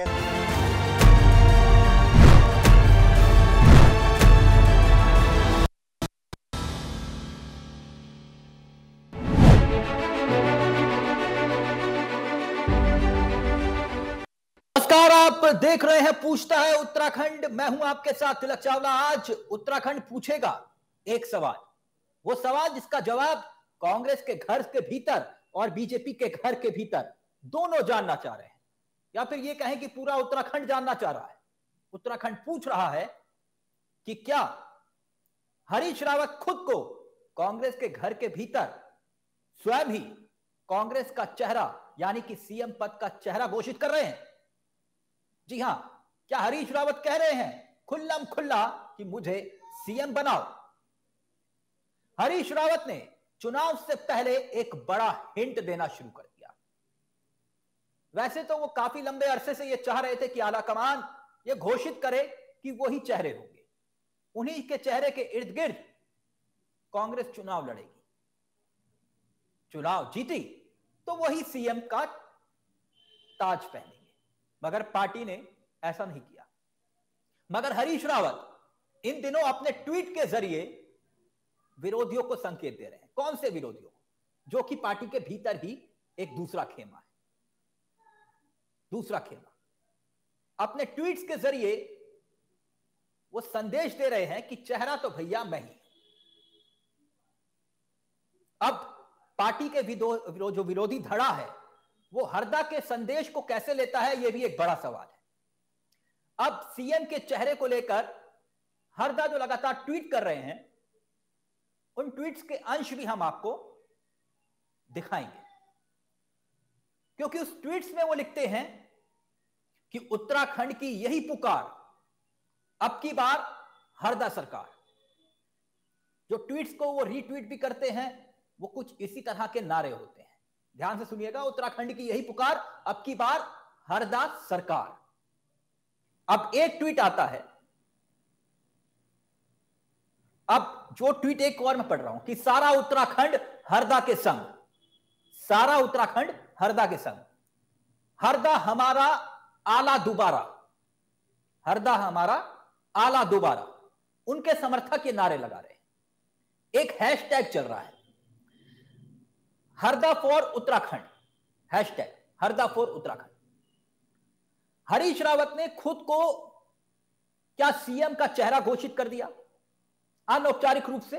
नमस्कार, आप देख रहे हैं पूछता है उत्तराखंड। मैं हूं आपके साथ तिलक चावला। आज उत्तराखंड पूछेगा एक सवाल, वो सवाल जिसका जवाब कांग्रेस के घर के भीतर और बीजेपी के घर के भीतर दोनों जानना चाह रहे हैं, या फिर ये कहें कि पूरा उत्तराखंड जानना चाह रहा है। उत्तराखंड पूछ रहा है कि क्या हरीश रावत खुद को कांग्रेस के घर के भीतर स्वयं ही कांग्रेस का चेहरा यानी कि सीएम पद का चेहरा घोषित कर रहे हैं। जी हां, क्या हरीश रावत कह रहे हैं खुल्लम खुल्ला कि मुझे सीएम बनाओ। हरीश रावत ने चुनाव से पहले एक बड़ा हिंट देना शुरू कर दिया। वैसे तो वो काफी लंबे अरसे से ये चाह रहे थे कि आलाकमान ये घोषित करे कि वही चेहरे होंगे, उन्हीं के चेहरे के इर्द गिर्द कांग्रेस चुनाव लड़ेगी। चुनाव जीती तो वही सीएम का ताज पहने, मगर पार्टी ने ऐसा नहीं किया। मगर हरीश रावत इन दिनों अपने ट्वीट के जरिए विरोधियों को संकेत दे रहे हैं। कौन से विरोधियों? जो कि पार्टी के भीतर ही एक दूसरा खेमा है। दूसरा खेमा अपने ट्वीट्स के जरिए वो संदेश दे रहे हैं कि चेहरा तो भैया मैं ही। अब पार्टी के जो विरोधी धड़ा है वो हरदा के संदेश को कैसे लेता है, यह भी एक बड़ा सवाल है। अब सीएम के चेहरे को लेकर हरदा जो लगातार ट्वीट कर रहे हैं, उन ट्वीट्स के अंश भी हम आपको दिखाएंगे, क्योंकि उस ट्वीट्स में वो लिखते हैं कि उत्तराखंड की यही पुकार, अब की बार हरदा सरकार। जो ट्वीट्स को वो रीट्वीट भी करते हैं, वो कुछ इसी तरह के नारे होते हैं। ध्यान से सुनिएगा, उत्तराखंड की यही पुकार, अब की बार हरदा सरकार। अब एक ट्वीट आता है, अब जो ट्वीट एक और मैं पढ़ रहा हूं कि सारा उत्तराखंड हरदा के संग, सारा उत्तराखंड हरदा के संग, हरदा हमारा आला दोबारा, हरदा हमारा आला दोबारा। उनके समर्थक ये नारे लगा रहे हैं। एक हैशटैग चल रहा है, Harda for Uttarakhand, hashtag Harda for Uttarakhand. Harish Rawat ने खुद को क्या सीएम का चेहरा घोषित कर दिया अनौपचारिक रूप से?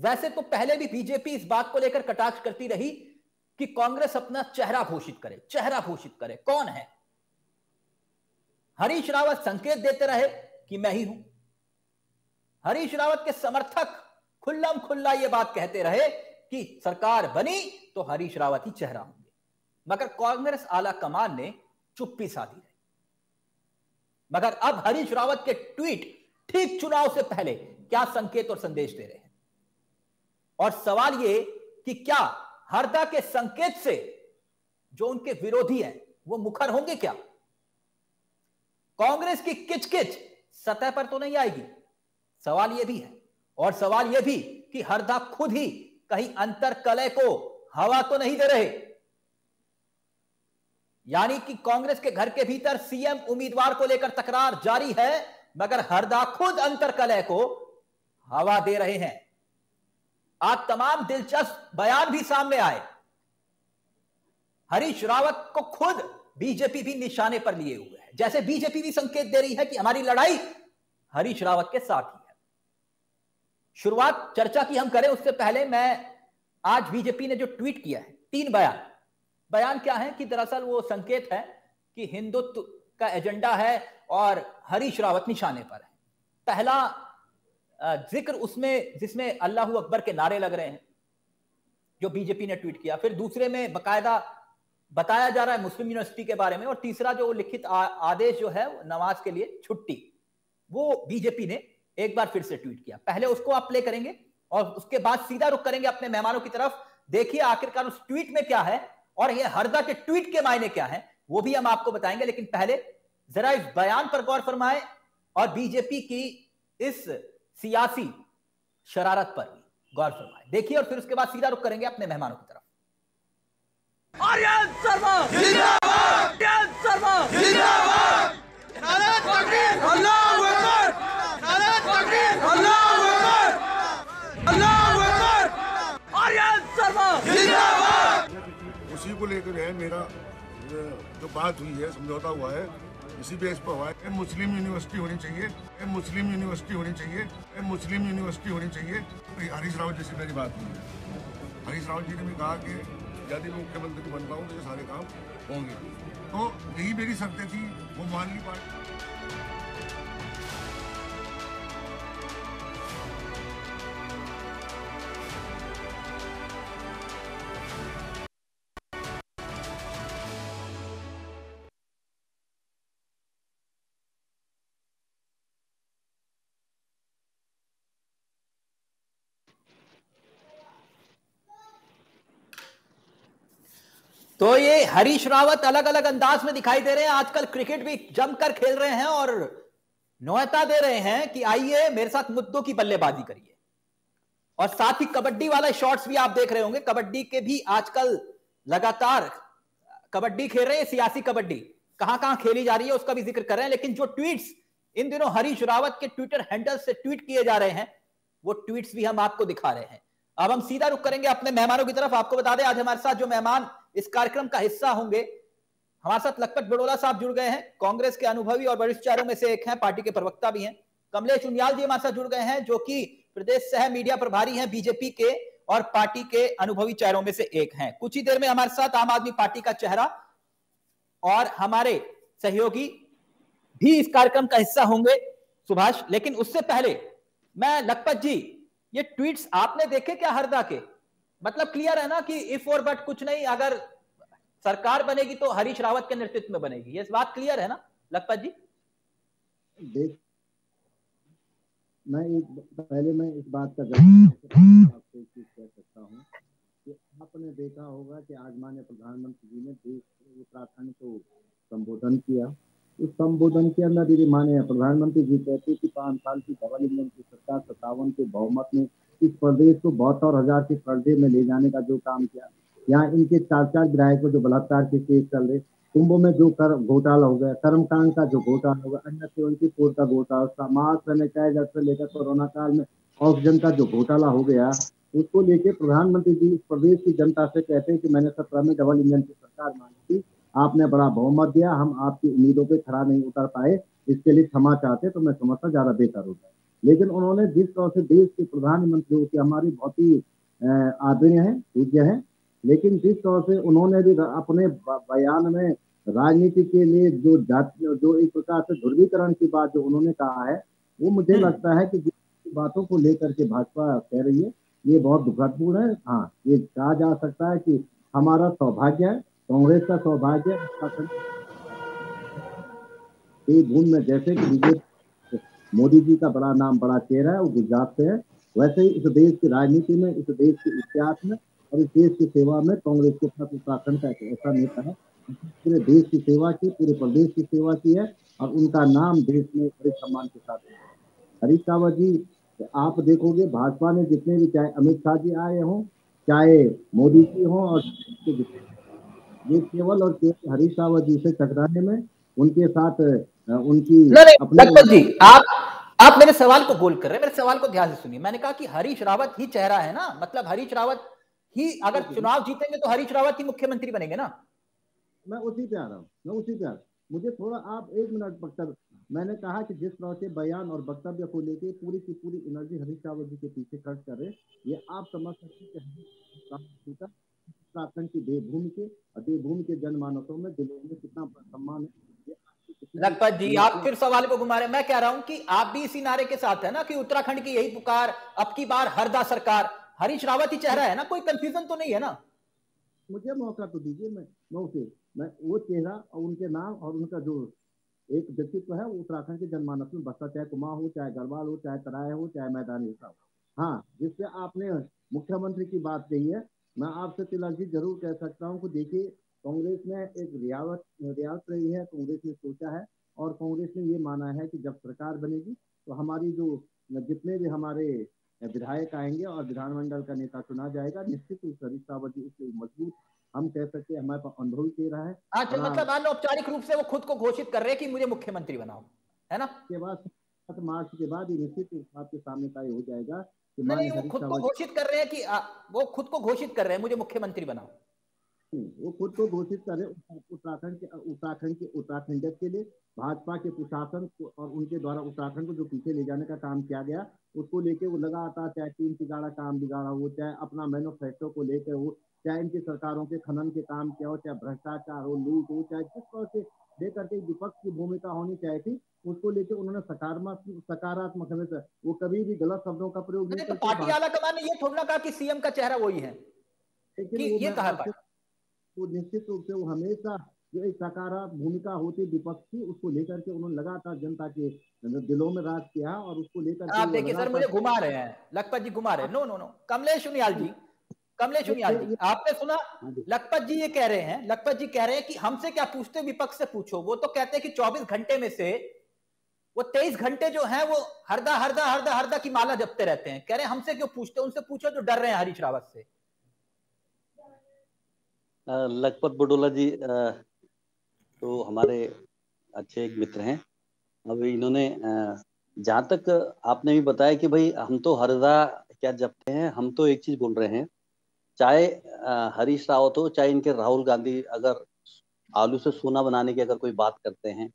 वैसे तो पहले भी बीजेपी इस बात को लेकर कटाक्ष करती रही कि कांग्रेस अपना चेहरा घोषित करे, चेहरा घोषित करे। कौन है? हरीश रावत संकेत देते रहे कि मैं ही हूं। हरीश रावत के समर्थक खुल्लम खुल्ला ये बात कहते रहे कि सरकार बनी तो हरीश रावत ही चेहरा होंगे, मगर कांग्रेस आला कमान ने चुप्पी साधी रही। मगर अब हरीश रावत के ट्वीट ठीक चुनाव से पहले क्या संकेत और संदेश दे रहे हैं? और सवाल ये कि क्या हरदा के संकेत से जो उनके विरोधी हैं वो मुखर होंगे क्या? कांग्रेस की किचकिच सतह पर तो नहीं आएगी, सवाल यह भी है। और सवाल यह भी कि हरदा खुद ही कहीं अंतर कलह को हवा तो नहीं दे रहे, यानी कि कांग्रेस के घर के भीतर सीएम उम्मीदवार को लेकर तकरार जारी है, मगर हरदा खुद अंतर कलह को हवा दे रहे हैं। आज तमाम दिलचस्प बयान भी सामने आए। हरीश रावत को खुद बीजेपी भी निशाने पर लिए हुए है, जैसे बीजेपी भी संकेत दे रही है कि हमारी लड़ाई हरीश रावत के साथ ही। शुरुआत चर्चा की हम करें उससे पहले मैं आज बीजेपी ने जो ट्वीट किया है, तीन बयान क्या है कि दरअसल वो संकेत है कि हिंदुत्व का एजेंडा है और हरीश रावत निशाने पर है। पहला जिक्र उसमें जिसमें अल्लाहू अकबर के नारे लग रहे हैं, जो बीजेपी ने ट्वीट किया। फिर दूसरे में बाकायदा बताया जा रहा है मुस्लिम यूनिवर्सिटी के बारे में। और तीसरा जो लिखित आदेश जो है नमाज के लिए छुट्टी, वो बीजेपी ने एक बार फिर से ट्वीट किया। पहले उसको आप प्ले करेंगे और उसके बाद सीधा रुख करेंगे अपने मेहमानों की तरफ। देखिए आखिरकार उस ट्वीट में क्या है और ये हरदा के ट्वीट के मायने क्या है, वो भी हम आपको बताएंगे। लेकिन पहले जरा इस बयान पर गौर फरमाएं और बीजेपी की इस सियासी शरारत पर भी गौर फरमाएं। देखिए और फिर उसके बाद सीधा रुख करेंगे अपने मेहमानों की तरफ। लेकर है मेरा जो बात हुई है, समझौता हुआ है, इसी बेस पर हुआ है। मुस्लिम यूनिवर्सिटी होनी चाहिए, मुस्लिम यूनिवर्सिटी होनी चाहिए, मुस्लिम यूनिवर्सिटी होनी चाहिए। हरीश रावत जी से मेरी बात हुई है। हरीश रावत जी ने भी कहा कि यदि मैं मुख्यमंत्री बन पाऊँ तो ये सारे काम होंगे। तो यही मेरी शर्तें थी, वो मान ली पार्टी। तो ये हरीश रावत अलग अलग अंदाज में दिखाई दे रहे हैं, आजकल क्रिकेट भी जमकर खेल रहे हैं और नौता दे रहे हैं कि आइए मेरे साथ मुद्दों की बल्लेबाजी करिए। और साथ ही कबड्डी वाले शॉट्स भी आप देख रहे होंगे, कबड्डी के भी आजकल लगातार कबड्डी खेल रहे हैं, सियासी कबड्डी कहां कहां खेली जा रही है उसका भी जिक्र कर रहे हैं। लेकिन जो ट्वीट्स इन दिनों हरीश रावत के ट्विटर हैंडल से ट्वीट किए जा रहे हैं वो ट्वीट्स भी हम आपको दिखा रहे हैं। अब हम सीधा रुख करेंगे अपने मेहमानों की तरफ। आपको बता दें आज हमारे साथ जो मेहमान इस कार्यक्रम का हिस्सा होंगे, हमारे साथ लखपत बड़ोला साहब जुड़ गए हैं, कांग्रेस के अनुभवी और वरिष्ठ चेहरों में से एक हैं, पार्टी के प्रवक्ता भी हैं। कमलेश चुनियाल जी हमारे साथ जुड़ गए हैं जो कि प्रदेश सह मीडिया प्रभारी हैं बीजेपी के और पार्टी के अनुभवी चेहरों में से एक हैं। कुछ ही देर में हमारे साथ आम आदमी पार्टी का चेहरा और हमारे सहयोगी भी इस कार्यक्रम का हिस्सा होंगे सुभाष। लेकिन उससे पहले मैं लखपत जी, ये ट्वीट्स आपने देखे क्या हरदा के? मतलब क्लियर है ना कि इफ और बट कुछ नहीं, अगर सरकार बनेगी तो हरीश रावत के नेतृत्व में बनेगी, ये बात क्लियर है ना लखपत जी? देख, मैं इस बात का आपसे एक चीज कह सकता हूँ कि आपने देखा होगा कि आज माननीय प्रधानमंत्री जी ने देश उत्तराखंड को संबोधन किया। उस संबोधन के अंदर यदि माननीय प्रधानमंत्री जी कहते कि 5 साल की डबल इंजन की सरकार 57 के बहुमत में इस प्रदेश को 72,000 के कर्जे में ले जाने का जो काम किया, यहाँ इनके 4-4 विधायकों जो बलात्कार के केस चल रहे, कुंभ में जो कर घोटाला हो गया, कर्मकांड का जो घोटाला हो गया, अन्य सेवन की कोर्ट का घोटाला, मास्क सैनिटाइजर से लेकर कोरोना काल में ऑक्सीजन का जो घोटाला हो गया, उसको लेके प्रधानमंत्री जी प्रदेश की जनता से कहते हैं कि मैंने 17 में डबल इंजन की सरकार मांगी थी, आपने बड़ा बहुमत दिया, हम आपकी उम्मीदों पर खड़ा नहीं उतर पाए, इसके लिए क्षमा चाहते तो मैं समझता ज्यादा बेहतर होता। लेकिन उन्होंने जिस तरह से देश के प्रधानमंत्री हो के हमारे बहुत ही आदरणीय हैं, पूज्य हैं, लेकिन जिस तरह से उन्होंने भी अपने बयान में राजनीति के लिए जो एक प्रकार से ध्रुवीकरण की बात जो उन्होंने कहा है, वो मुझे लगता है कि जिन बातों को लेकर के भाजपा कह रही है ये बहुत दुखदपूर्ण है। हाँ, ये कहा जा सकता है कि हमारा सौभाग्य है, कांग्रेस का सौभाग्य देवभूमि में, जैसे कि विजय मोदी जी का बड़ा नाम, बड़ा चेहरा है, वो गुजरात से है, वैसे ही इस देश की राजनीति में, इस देश के इतिहास में और इस देश की सेवा में कांग्रेस के साथ उत्तराखंड का एक ऐसा नेता है पूरे देश की सेवा की, पूरे प्रदेश की सेवा की है और उनका नाम देश में बड़े सम्मान के साथ है। हरीश रावत जी, आप देखोगे भाजपा ने जितने भी, चाहे अमित शाह जी आए हों, चाहे मोदी जी हों, और ये केवल और केवल हरीश रावत जी से टकराने में उनके साथ उनकी लखपत जी, आप मेरे सवाल को गोल कर रहे हैं, मेरे सवाल को ध्यान से सुनिए। मैंने कहा कि हरीश रावत ही चेहरा है ना, मतलब हरीश रावत ही अगर चुनाव जीतेंगे तो हरीश रावत ही मुख्यमंत्री बनेंगे ना। मैं उसी पे आ रहा हूँ, मुझे थोड़ा आप 1 मिनट बख्तर, मैंने कहा कि जिस तरह के बयान और वक्तव्य को लेकर पूरी की पूरी एनर्जी हरीश रावत जी के पीछे खर्च कर रहे, ये आप समझ सकते उत्तराखंड की देवभूमि के और देवभूमि के जनमानसों में दिलों में कितना सम्मान है। लखपत जी, आप फिर सवाल को घुमा रहे हैं। मैं कह रहा हूं कि आप भी इसी नारे के साथ है ना कि उत्तराखंड की यही पुकार, अब की बार हरदा सरकार, हरीश रावत ही चेहरा है ना, कोई कंफ्यूजन तो नहीं है ना? मुझे मौका तो दीजिए, मैं वो चेहरा और उनके नाम और उनका जो एक व्यक्तित्व है वो उत्तराखंड के जनमानस में बसता, चाहे कुमाऊं हो, चाहे गढ़वाल हो, चाहे तराई हो, चाहे मैदानी हिस्सा हो। हाँ, जिससे आपने मुख्यमंत्री की बात कही है, मैं आपसे तिलक जी जरूर कह सकता हूँ कि देखिए कांग्रेस ने एक रियावत रही है, कांग्रेस ने सोचा है और कांग्रेस ने ये माना है कि जब सरकार बनेगी तो हमारी जो जितने भी हमारे विधायक आएंगे और विधानमंडल का नेता चुना जाएगा। निश्चित रूप से हरीश रावत जी इसलिए मजबूत हम कह सकते हैं, हमारे पास अनुभव दे रहा है। अच्छा, मतलब औपचारिक रूप से वो खुद को घोषित कर रहे हैं कि मुझे मुख्यमंत्री बनाओ, है ना? के बाद 7 मार्च के बाद ये निश्चित आपके सामने तय हो जाएगा। नहीं, वो खुद को घोषित कर रहे हैं कि मुझे मुख्यमंत्री बनाओ। वो खुद को घोषित कर रहे उत्तराखंडियत के लिए। भाजपा के प्रशासन और उनके द्वारा उत्तराखंड को जो पीछे ले जाने का काम किया गया उसको लेके वो लगातार चाहे टीम बिगाड़ा काम बिगाड़ा हो, चाहे अपना मैनिफेस्टो को लेकर हो, चाहे इनकी सरकारों के खनन के काम क्या हो, चाहे भ्रष्टाचार हो, लूट हो, चाहे जिस तरह से दे करके विपक्ष की भूमिका होनी चाहिए थी उसको लेकर उन्होंने सकारात्मक हमेशा वो कभी भी गलत शब्दों का प्रयोग नहीं। पार्टी आला कमान ने ये थोड़ा कहा कि सीएम का चेहरा वही है, ये कहा वो निश्चित रूप से वो हमेशा जो एक सकारात्मक भूमिका होती विपक्ष की उसको लेकर के उन्होंने लगातार जनता के दिलों में राज किया और उसको लेकर आप देखिए सर मुझे घुमा रहे हैं लखपत जी घुमा रहे हैं। No no no Kamlesh Chuniyal ji, Kamlesh Chuniyal ji आपने सुना लखपत जी ये कह रहे हैं, लखपत जी कह रहे हैं कि हमसे क्या पूछते विपक्ष से पूछो। वो तो कहते हैं कि 24 घंटे में से वो 23 घंटे जो है वो हरदा हरदा हरदा हरदा की माला जपते रहते हैं। कह रहे हैं हमसे क्यों पूछते, उनसे पूछो जो डर रहे हैं हरीश रावत से। लखपत बड़ोला जी तो हमारे अच्छे एक मित्र हैं। अब इन्होंने जहाँ तक आपने भी बताया कि भाई हम तो हरदा क्या जपते हैं, हम तो एक चीज बोल रहे हैं, चाहे हरीश रावत हो चाहे इनके राहुल गांधी अगर आलू से सोना बनाने की अगर कोई बात करते हैं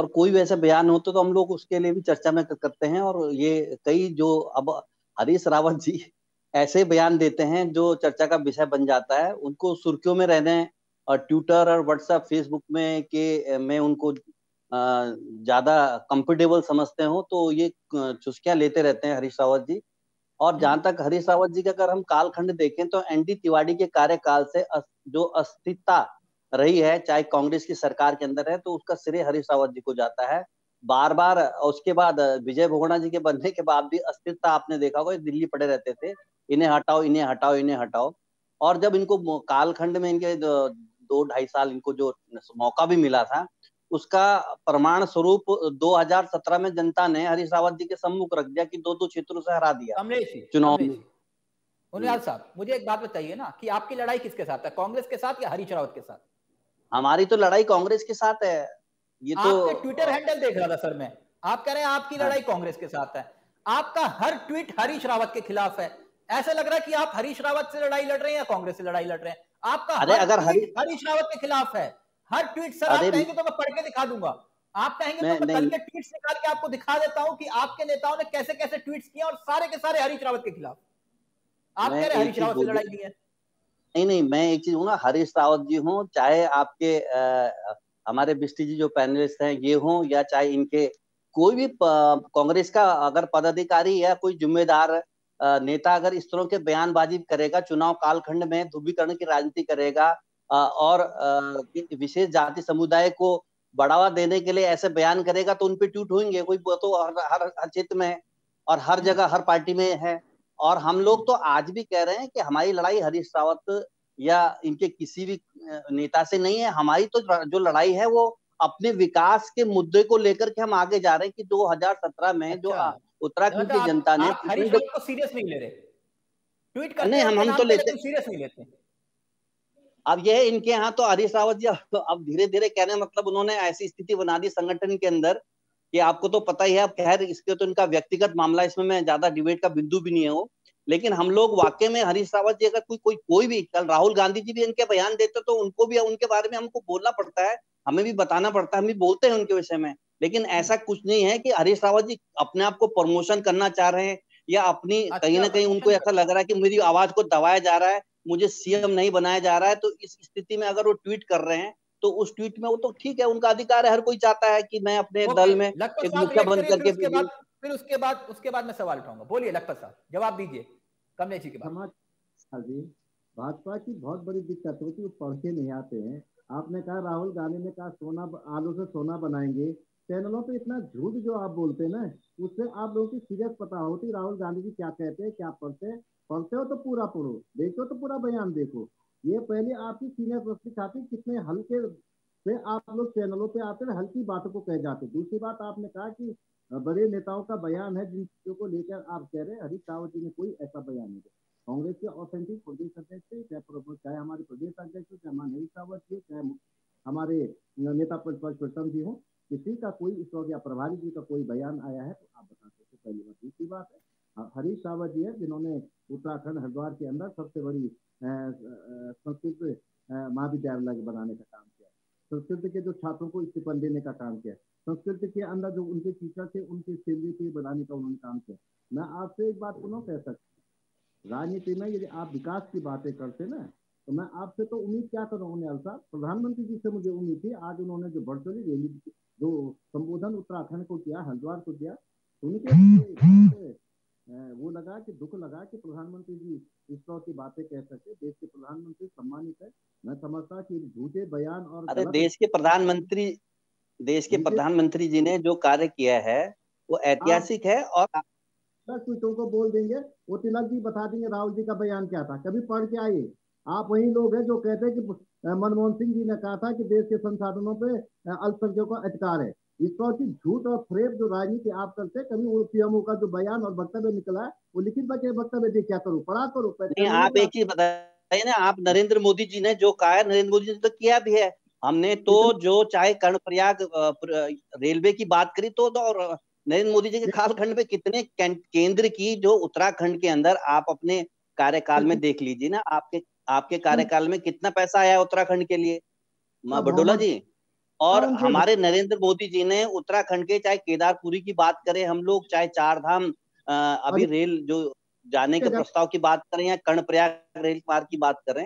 और कोई वैसा बयान होते तो हम लोग उसके लिए भी चर्चा में करते हैं। और ये कई जो अब हरीश रावत जी ऐसे बयान देते हैं जो चर्चा का विषय बन जाता है, उनको सुर्खियों में रहने और ट्विटर और व्हाट्सएप फेसबुक में कि मैं उनको ज्यादा कंफर्टेबल समझते हूँ तो ये चुस्कियां लेते रहते हैं हरीश रावत जी। और जहां तक हरीश रावत जी का अगर हम कालखंड देखें तो एनडी तिवारी के कार्यकाल से जो अस्थिरता रही है चाहे कांग्रेस की सरकार के अंदर है तो उसका श्रेय हरीश रावत जी को जाता है बार बार। उसके बाद विजय भोगड़ा जी के बनने के बाद भी अस्थिरता आपने देखा होगा, दिल्ली पड़े रहते थे, इन्हें हटाओ इन्हें हटाओ इन्हें हटाओ। और जब इनको कालखंड में इनके 2-2.5 साल इनको जो मौका भी मिला था उसका प्रमाण स्वरूप 2017 में जनता ने हरीश रावत जी के सम्मुख रख दिया कि 2-2 क्षेत्रों से हरा दिया चुनाव में। चुनियाल साहब मुझे एक बात बताइए ना कि आपकी लड़ाई किसके साथ है, कांग्रेस के साथ या हरीश रावत के साथ? हमारी तो लड़ाई कांग्रेस के साथ है। ये तो ट्विटर हैंडल देख रहा था सर मैं, आप कह रहे हैं आपकी लड़ाई कांग्रेस के साथ है, आपका हर ट्वीट हरीश रावत के खिलाफ है। ऐसा लग रहा है कि आप हरीश रावत से लड़ाई लड़ रहे हैं या कांग्रेस से लड़ाई लड़ रहे हैं। आपका अगर हरीश रावत के खिलाफ है हर ट्वीट। सर आप कहेंगे तो मैं पढ़ के दिखा दूंगा, आप कहेंगे तो मैं कल के ट्वीट्स निकाल के आपको दिखा देता हूं कि आपके नेताओं ने कैसे कैसे ट्वीट्स किए और सारे के सारे हरीश रावत के खिलाफ। आप कह रहे हैं हरीश रावत से लड़ाई नहीं है। नहीं, मैं एक चीज हूँ ना, हरीश रावत जी हूँ चाहे आपके हमारे बिस्ती जी जो पैनलिस्ट हैं ये हों या चाहे इनके कोई भी कांग्रेस का अगर पदाधिकारी या कोई जिम्मेदार नेता अगर इस तरह के बयानबाजी करेगा, चुनाव कालखंड में ध्रुवीकरण की राजनीति करेगा और विशेष जाति समुदाय को बढ़ावा देने के लिए ऐसे बयान करेगा तो उनपे ट्वीट होंगे। कोई तो हर क्षेत्र में और हर जगह हर पार्टी में है। और हम लोग तो आज भी कह रहे हैं कि हमारी लड़ाई हरीश रावत या इनके किसी भी नेता से नहीं है। हमारी तो जो लड़ाई है वो अपने विकास के मुद्दे को लेकर के हम आगे जा रहे हैं कि 2017 में जो उत्तराखंड की जनता ने हरीश रावत को सीरियस नहीं ले रहे, ट्वीट करते नहीं हम तो लेते सीरियस नहीं लेते। अब यह इनके यहाँ तो हरीश रावत जी अब धीरे धीरे कहने मतलब उन्होंने ऐसी स्थिति बना दी संगठन के अंदर कि आपको तो पता ही है। अब खैर इसके तो इनका व्यक्तिगत मामला, इसमें मैं ज्यादा डिबेट का बिंदु भी नहीं है वो, लेकिन हम लोग वाकई में हरीश रावत जी अगर कोई भी कल राहुल गांधी जी भी इनके बयान देते तो उनको भी उनके बारे में हमको बोलना पड़ता है, हमें भी बताना पड़ता है, हम भी बोलते हैं उनके विषय में। लेकिन ऐसा कुछ नहीं है कि हरीश रावत जी अपने आप को प्रमोशन करना चाह रहे हैं या अपनी कहीं ना कहीं उनको ऐसा लग रहा है कि मेरी आवाज को दबाया जा रहा है, मुझे सीएम नहीं बनाया जा रहा है। तो इस स्थिति में अगर वो ट्वीट कर रहे हैं तो उस ट्वीट में वो तो ठीक है, उनका अधिकार है, हर कोई चाहता है कि मैं अपने दल में एक मुखिया बन करके। फिर उसके बाद मैं सवाल उठाऊंगा। बोलिए लखपत साहब, जवाब दीजिए कमलेश जी के बाद। भाजपा की बहुत बड़ी दिक्कत होती है वो पढ़ के नहीं आते हैं। आपने कहा राहुल गांधी ने कहा सोना आलू से सोना बनाएंगे, चैनलों पे इतना झूठ जो आप बोलते हैं ना उससे आप लोगों की सीरियस पता होती राहुल गांधी जी क्या कहते हैं क्या पढ़ते हैं। पढ़ते हो तो पूरा पढ़ो, देखो तो पूरा बयान देखो। ये पहले आपकी सीनियर प्रश्न खाती कितने हल्के से आप लोग चैनलों पे आते हैं, हल्की बातों को कह जाते। दूसरी बात आपने कहा कि बड़े नेताओं का बयान है जिन चीजों को लेकर आप कह रहे हैं, हरीश रावत जी ने कोई ऐसा बयान नहीं दिया। कांग्रेस के ऑथेंटिक प्रदेश अध्यक्ष चाहे हमारे प्रदेश अध्यक्ष हो चाहे हरीश रावत जी चाहे हमारे नेता प्रीतम जी हो, किसी का कोई इस वक्त या प्रभारी जी का कोई बयान आया है तो आप बता सकते। पहली बात। दूसरी बात है हरीश रावत जी है जिन्होंने उत्तराखंड हरिद्वार के अंदर सबसे बड़ी संस्कृत महाविद्यालय बनाने का काम किया, संस्कृत के जो छात्रों को स्टीफन देने का काम किया, संस्कृत के अंदर जो उनके टीचर थे उनके सैलरी पे बनाने का उन्होंने काम किया। मैं आपसे एक बात पुनः कह सकती, राजनीति में यदि आप विकास की बातें करते ना, तो मैं आपसे तो उम्मीद क्या कर रहा हूँ यार साहब, प्रधानमंत्री जी से मुझे उम्मीद थी, आज उन्होंने जो वर्चुअली रैली जो संबोधन उत्तराखंड को किया, हरिद्वार को किया, उनके वो लगा कि दुख लगा कि प्रधानमंत्री जी इस तरह की बातें कह सकते। देश के प्रधानमंत्री सम्मानित है, मैं समझता कि झूठे बयान और अरे देश के प्रधानमंत्री जी ने जो कार्य किया है वो ऐतिहासिक है। और को बोल देंगे वो तिलक जी बता देंगे राहुल जी का बयान क्या था, कभी पढ़ के आइए। आप वही लोग हैं जो कहते हैं कि मनमोहन सिंह जी ने कहा था कि देश के संसाधनों पे अल्पसंख्यकों का अधिकार है। इस तरह की झूठ और फ्रेब जो राजनीति आप करते, कभी वो पीएमओ का जो बयान और वक्तव्य निकला है वो लिखित वक्तव्य दे क्या करो, पढ़ा करो। आप एक चीज बताइए ना, आप नरेंद्र मोदी जी ने जो कहा, नरेंद्र मोदी जी ने तो किया भी है। हमने तो जो चाहे कर्णप्रयाग रेलवे की बात करी तो नरेंद्र मोदी जी के कालखंड में कितने केंद्र की जो उत्तराखंड के अंदर आप अपने कार्यकाल में देख लीजिए ना, आपके कार्यकाल में कितना पैसा आया उत्तराखंड के लिए माँ बड़ोला जी। और हमारे नरेंद्र मोदी जी ने उत्तराखंड के, चाहे केदारपुरी की बात करें हम लोग, चाहे चार धाम अभी रेल जो जाने के प्रस्ताव की बात करें या कर्णप्रयाग रेल मार्ग की बात करें।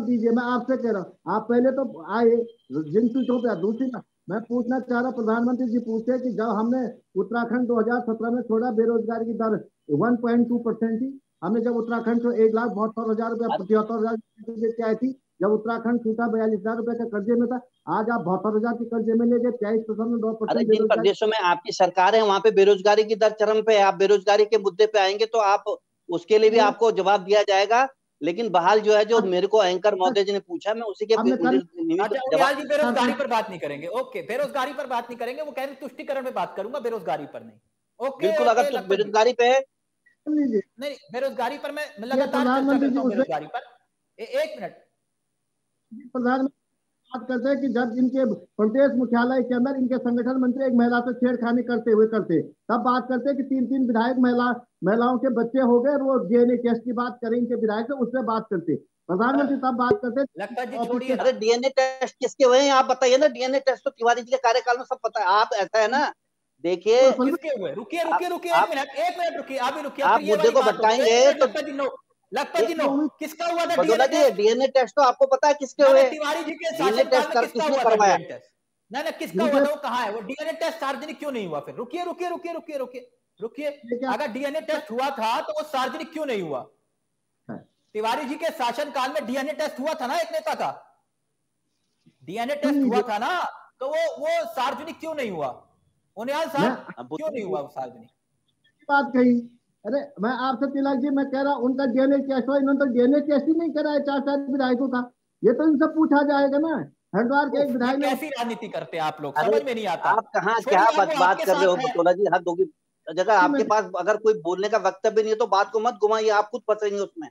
दीजिए, मैं आपसे कह रहा हूँ, आप पहले तो आए जिन चीजों पर। दूसरी मैं पूछना चाह रहा, प्रधानमंत्री जी पूछते हैं कि जब हमने उत्तराखंड 2017 में छोड़ा, बेरोजगारी की दर 1.2% थी। हमने जब उत्तराखंड को 1,72,000 रुपया थी, जब उत्तराखंड छूटा 42,000 रुपए का कर्जे में था, आज आप 72,000 के कर्जे में ले गए। 23.2% जिन प्रदेशों में आपकी सरकार है वहाँ पे बेरोजगारी की दर चरम पे है। आप बेरोजगारी के मुद्दे पे आएंगे तो आप उसके लिए भी आपको जवाब दिया जाएगा। लेकिन बहाल जो है, जो मेरे को एंकर महोदय जी ने पूछा, मैं उसी के बेरोजगारी पर बात नहीं करेंगे। ओके, बेरोजगारी पर बात नहीं करेंगे, वो कह रहे तुष्टिकरण में बात करूंगा, बेरोजगारी पर नहीं। ओके, बिल्कुल, अगर बेरोजगारी पे है नहीं, बेरोजगारी पर मैं लगातार चर्चा करता हूं। बेरोजगारी पर एक मिनट, प्रधानमंत्री बात करते हैं कि जब इनके प्रदेश मुख्यालय के अंदर इनके संगठन मंत्री एक महिला से छेड़खानी करते हुए करते, तब बात करते हैं कि 3-3 विधायक महिलाओं के बच्चे हो गए, वो डीएनए टेस्ट की बात करें इनके विधायक से, उससे बात करते प्रधानमंत्री तब बात करते। अरे डीएनए टेस्ट किसके हुए हैं आप बताइए ना, डीएनए टेस्ट तो तिवारी जी के कार्यकाल में सब पता है। आप ऐसा है ना, देखिए रुकिए एक मिनट रुकिए, आप भी रुकिए, आप मुद्दे को बताएंगे तो। लखपत जी नो किसका हुआ था डीएनए टेस्ट? तो आपको पता है किसके हुए? तिवारी जी के साथ किसने करवाया टेस्ट? ना किसका हुआ था, वो कहाँ है वो डीएनए टेस्ट? सार्वजनिक क्यों नहीं हुआ फिर? रुकिए, अगर डीएनए टेस्ट हुआ था तो वो सार्वजनिक क्यों नहीं हुआ? तिवारी जी के शासन काल में डीएनए टेस्ट हुआ था ना, एक नेता का डीएनए टेस्ट हुआ था ना, तो वो सार्वजनिक क्यों नहीं हुआ? क्यों नहीं हुआ वो सार्वजनिक? बात कही। अरे मैं आपसे तिलक जी मैं कह रहा हूँ, उनका डीएनए टेस्ट हुआ, इन्होंने तो डीएनए टेस्ट ही नहीं कराया 4-4 विधायकों का। ये तो इनसे पूछा जाएगा ना, हरिद्वार के एक विधायक कैसी राजनीति करते हैं आप लोग, समझ में नहीं आता। आप कहाँ क्या बात कर रहे हो बड़ोला जी? हर दोगी जगह आपके पास अगर कोई बोलने का वक्तव्य नहीं है तो बात को मत घुमाइए, आप खुद फंसेंगे उसमें।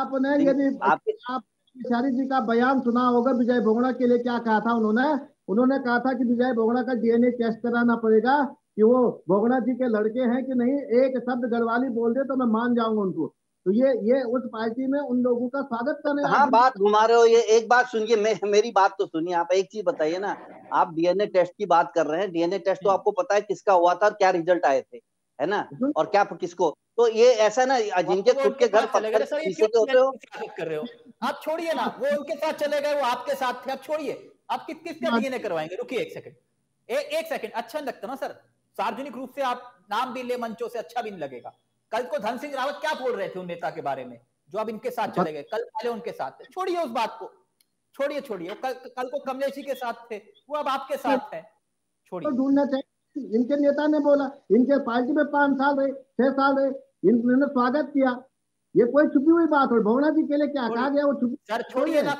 आपने यदि आप तिवारी जी का बयान सुना होगा, विजय भोगड़ा के लिए क्या कहा था उन्होंने कहा था कि विजय भोगड़ा का डीएनए टेस्ट कराना पड़ेगा कि वो भोगड़ा जी के लड़के हैं कि नहीं। एक शब्द गढ़वाली बोल दे तो मैं मान जाऊंगा उनको। तो ये उस पार्टी में उन लोगों का स्वागत करने वाली बात घुमा रहे हो। ये एक बात सुनिए, मेरी बात तो सुनिए। आप एक चीज बताइए ना, आप डीएनए टेस्ट की बात कर रहे हैं, डीएनए टेस्ट तो आपको पता है किसका हुआ था और क्या रिजल्ट आए थे, है ना, और क्या किसको। तो ये ऐसा ना, जिनके खुद के घर कर रहे हो आप, छोड़िए ना। वो उनके साथ चले गए, वो आपके साथ थे, आप छोड़िए। आप किसका डीएनए करवाएंगे? रुकिए एक सेकंड। अच्छा नहीं लगता ना सर, सार्वजनिक रूप से आप नाम भी ले मंचों से, अच्छा भी नहीं लगेगा। कल को धन सिंह रावत क्या बोल रहे थे उन नेता के बारे में जो अब इनके साथ चले गए? कल पहले उनके साथ थे, छोड़िए उस बात को, छोड़िए। कल को कमलेश जी के साथ थे, वो अब आपके साथ है, छोड़िए। ढूंढना चाहिए, इनके नेता ने बोला, इनके पार्टी में 5 साल रहे, 6 साल रहे, इन्होंने स्वागत किया। ये कोई छुपी हुई बात हो? भोगड़ा जी के लिए क्या कहा गया वो छुपी? सर छोड़िए ना,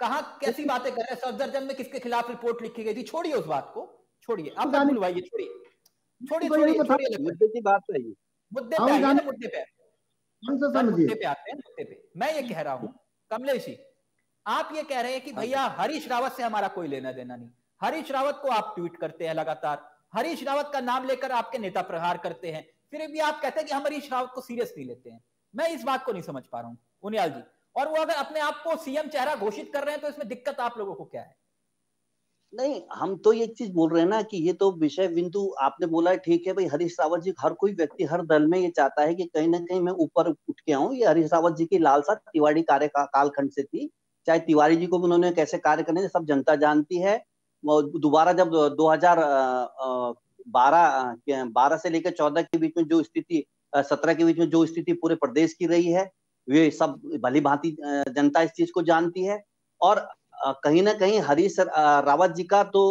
कहा कैसी बातें कर रहे हैं। सफदरजंग में किसके खिलाफ रिपोर्ट लिखी गई थी? छोड़िए उस बात को, छोड़िए। आप बुलवाइए, छोड़िए। मुद्दे की बात तो है, मुद्दे पे आते हैं, मुद्दे पे। मैं ये कह रहा हूँ कमलेश जी, आप ये कह रहे हैं कि भैया हरीश रावत से हमारा कोई लेना देना नहीं। हरीश रावत को आप ट्वीट करते हैं लगातार, हरीश रावत का नाम लेकर आपके नेता प्रहार करते हैं, फिर भी आप कहते हैं कि हम हरीश रावत को सीरियस नहीं लेते हैं। मैं इस बात को नहीं समझ पा रहा हूँ उनियाल जी। और वो अगर अपने आप को सीएम चेहरा घोषित कर रहे हैं तो इसमें दिक्कत आप लोगों को क्या है? नहीं, हम तो ये चीज बोल रहे हैं ना कि ये तो विषय बिंदु आपने बोला है, ठीक है भाई, हरीश रावत जी, हर कोई व्यक्ति हर दल में ये चाहता है कि कहीं ना कहीं मैं ऊपर उठ के आऊं। ये हरीश रावत जी की लालसा तिवारी कालखंड से थी, चाहे तिवारी जी को भी उन्होंने कैसे कार्य करने सब जनता जानती है। दोबारा जब 2012 से लेकर 14 के बीच में जो स्थिति, 17 के बीच में जो स्थिति पूरे प्रदेश की रही है, वे सब भली भांति जनता इस चीज को जानती है। और कहीं ना कहीं हरीश रावत जी का तो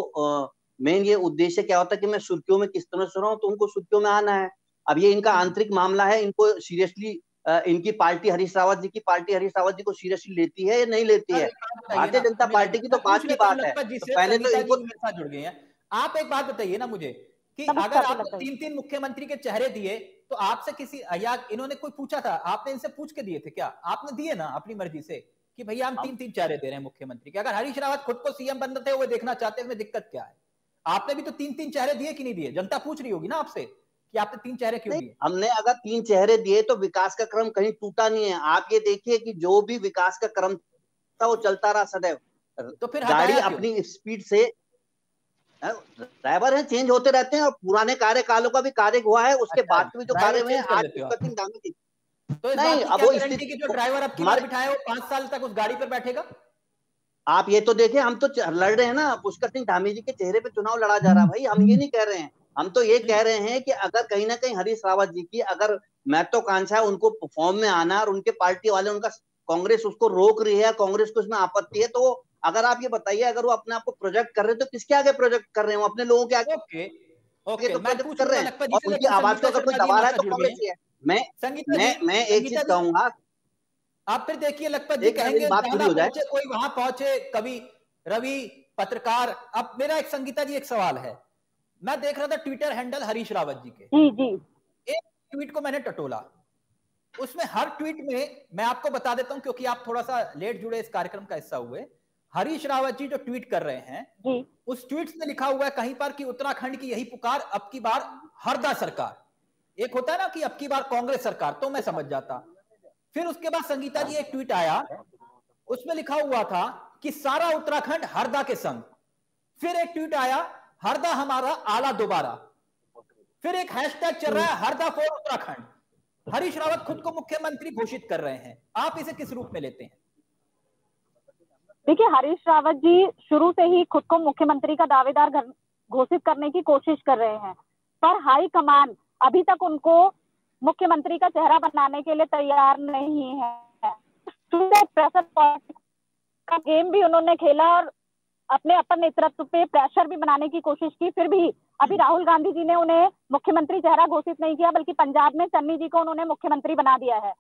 मेन ये उद्देश्य क्या होता है कि मैं सुर्खियों में किस तरह से रहूं, तो उनको सुर्खियों में आना है। अब ये इनका आंतरिक मामला है, इनको सीरियसली इनकी पार्टी, हरीश रावत जी की पार्टी, हरीश रावत जी को सीरियसली लेती है या नहीं लेती है? भारतीय जनता पार्टी की तो पांच की बात है। पहले तो इनको साथ जुड़ गए हैं। आप एक बात बताइए ना मुझे कि अगर आपने 3-3 मुख्यमंत्री के चेहरे दिए तो आपसे किसी, या इन्होंने कोई पूछा था, आपने इनसे पूछ के दिए थे क्या? आपने दिए ना अपनी मर्जी से कि भैया हम 3-3 चेहरे दे रहे हैं मुख्यमंत्री के। अगर हरीश रावत खुद को सीएम बनते हुए देखना चाहते हैं, इसमें दिक्कत क्या है? आपने भी तो 3-3 चेहरे दिए कि नहीं दिए? जनता पूछ रही होगी ना आपसे कि आपने 3 चेहरे क्यों दिए? हमने अगर 3 चेहरे दिए तो विकास का क्रम कहीं टूटा नहीं है। आप ये देखिए कि जो भी विकास का क्रम था वो चलता रहा सदैव। तो फिर गाड़ी अपनी स्पीड से, ड्राइवर है चेंज होते रहते हैं, और पुराने कार्यकालों का भी कार्य हुआ है, उसके बाद भी जो कार्य हुए हैं। तो नहीं, अब वो की जो ड्राइवर अब बिठाया 5 साल तक उस गाड़ी पर बैठेगा? आप ये तो देखें, हम तो लड़ रहे हैं ना, पुष्कर सिंह धामी जी के चेहरे पे चुनाव लड़ा जा रहा है भाई, हम ये नहीं कह रहे हैं। हम तो ये कह रहे हैं कि अगर कहीं ना कहीं हरीश रावत जी की अगर महत्वाकांक्षा है, उनको फॉर्म में आना, और उनके पार्टी वाले, उनका कांग्रेस उसको रोक रही है, कांग्रेस को इसमें आपत्ति है, तो अगर आप ये बताइए, अगर वो अपने आप को प्रोजेक्ट कर रहे हैं तो किसके आगे प्रोजेक्ट कर रहे हैं? अपने लोगों के आगे कर रहे हैं, और उनकी आवाज को अगर कोई दबा रहा है तो कांग्रेस ही है। मैं एक चीज कहूंगा, आप फिर देखिए लखपत जी कहेंगे कोई वहां पहुंचे, कवि, रवि, पत्रकार। अब मेरा एक संगीता जी एक सवाल है, मैं देख रहा था ट्विटर हैंडल हरीश रावत जी के, एक ट्वीट को मैंने टटोला, उसमें हर ट्वीट में, मैं आपको बता देता हूं क्योंकि आप थोड़ा सा लेट जुड़े, इस कार्यक्रम का हिस्सा हुए, हरीश रावत जी जो ट्वीट कर रहे हैं उस ट्वीट में लिखा हुआ है कहीं पर कि उत्तराखंड की यही पुकार, अब की बार हरदा सरकार। एक होता है ना कि अब की बार कांग्रेस सरकार, तो मैं समझ जाता। फिर उसके बाद संगीता जी एक ट्वीट आया, उसमें लिखा हुआ था कि सारा उत्तराखंड हरदा के संग। फिर एक ट्वीट आया, हरदा हमारा आला दोबारा। फिर एक हैशटैग चल रहा है, हरदा फॉर उत्तराखंड। हरीश रावत खुद को मुख्यमंत्री घोषित कर रहे हैं, आप इसे किस रूप में लेते हैं? देखिए, हरीश रावत जी शुरू से ही खुद को मुख्यमंत्री का दावेदार घोषित करने की कोशिश कर रहे हैं, पर हाईकमान अभी तक उनको मुख्यमंत्री का चेहरा बनाने के लिए तैयार नहीं है। प्रेशर पॉलिटिक्स का गेम भी उन्होंने खेला और अपने अपर नेतृत्व पे प्रेशर भी बनाने की कोशिश की, फिर भी अभी राहुल गांधी जी ने उन्हें मुख्यमंत्री चेहरा घोषित नहीं किया, बल्कि पंजाब में सन्नी जी को उन्होंने मुख्यमंत्री बना दिया है।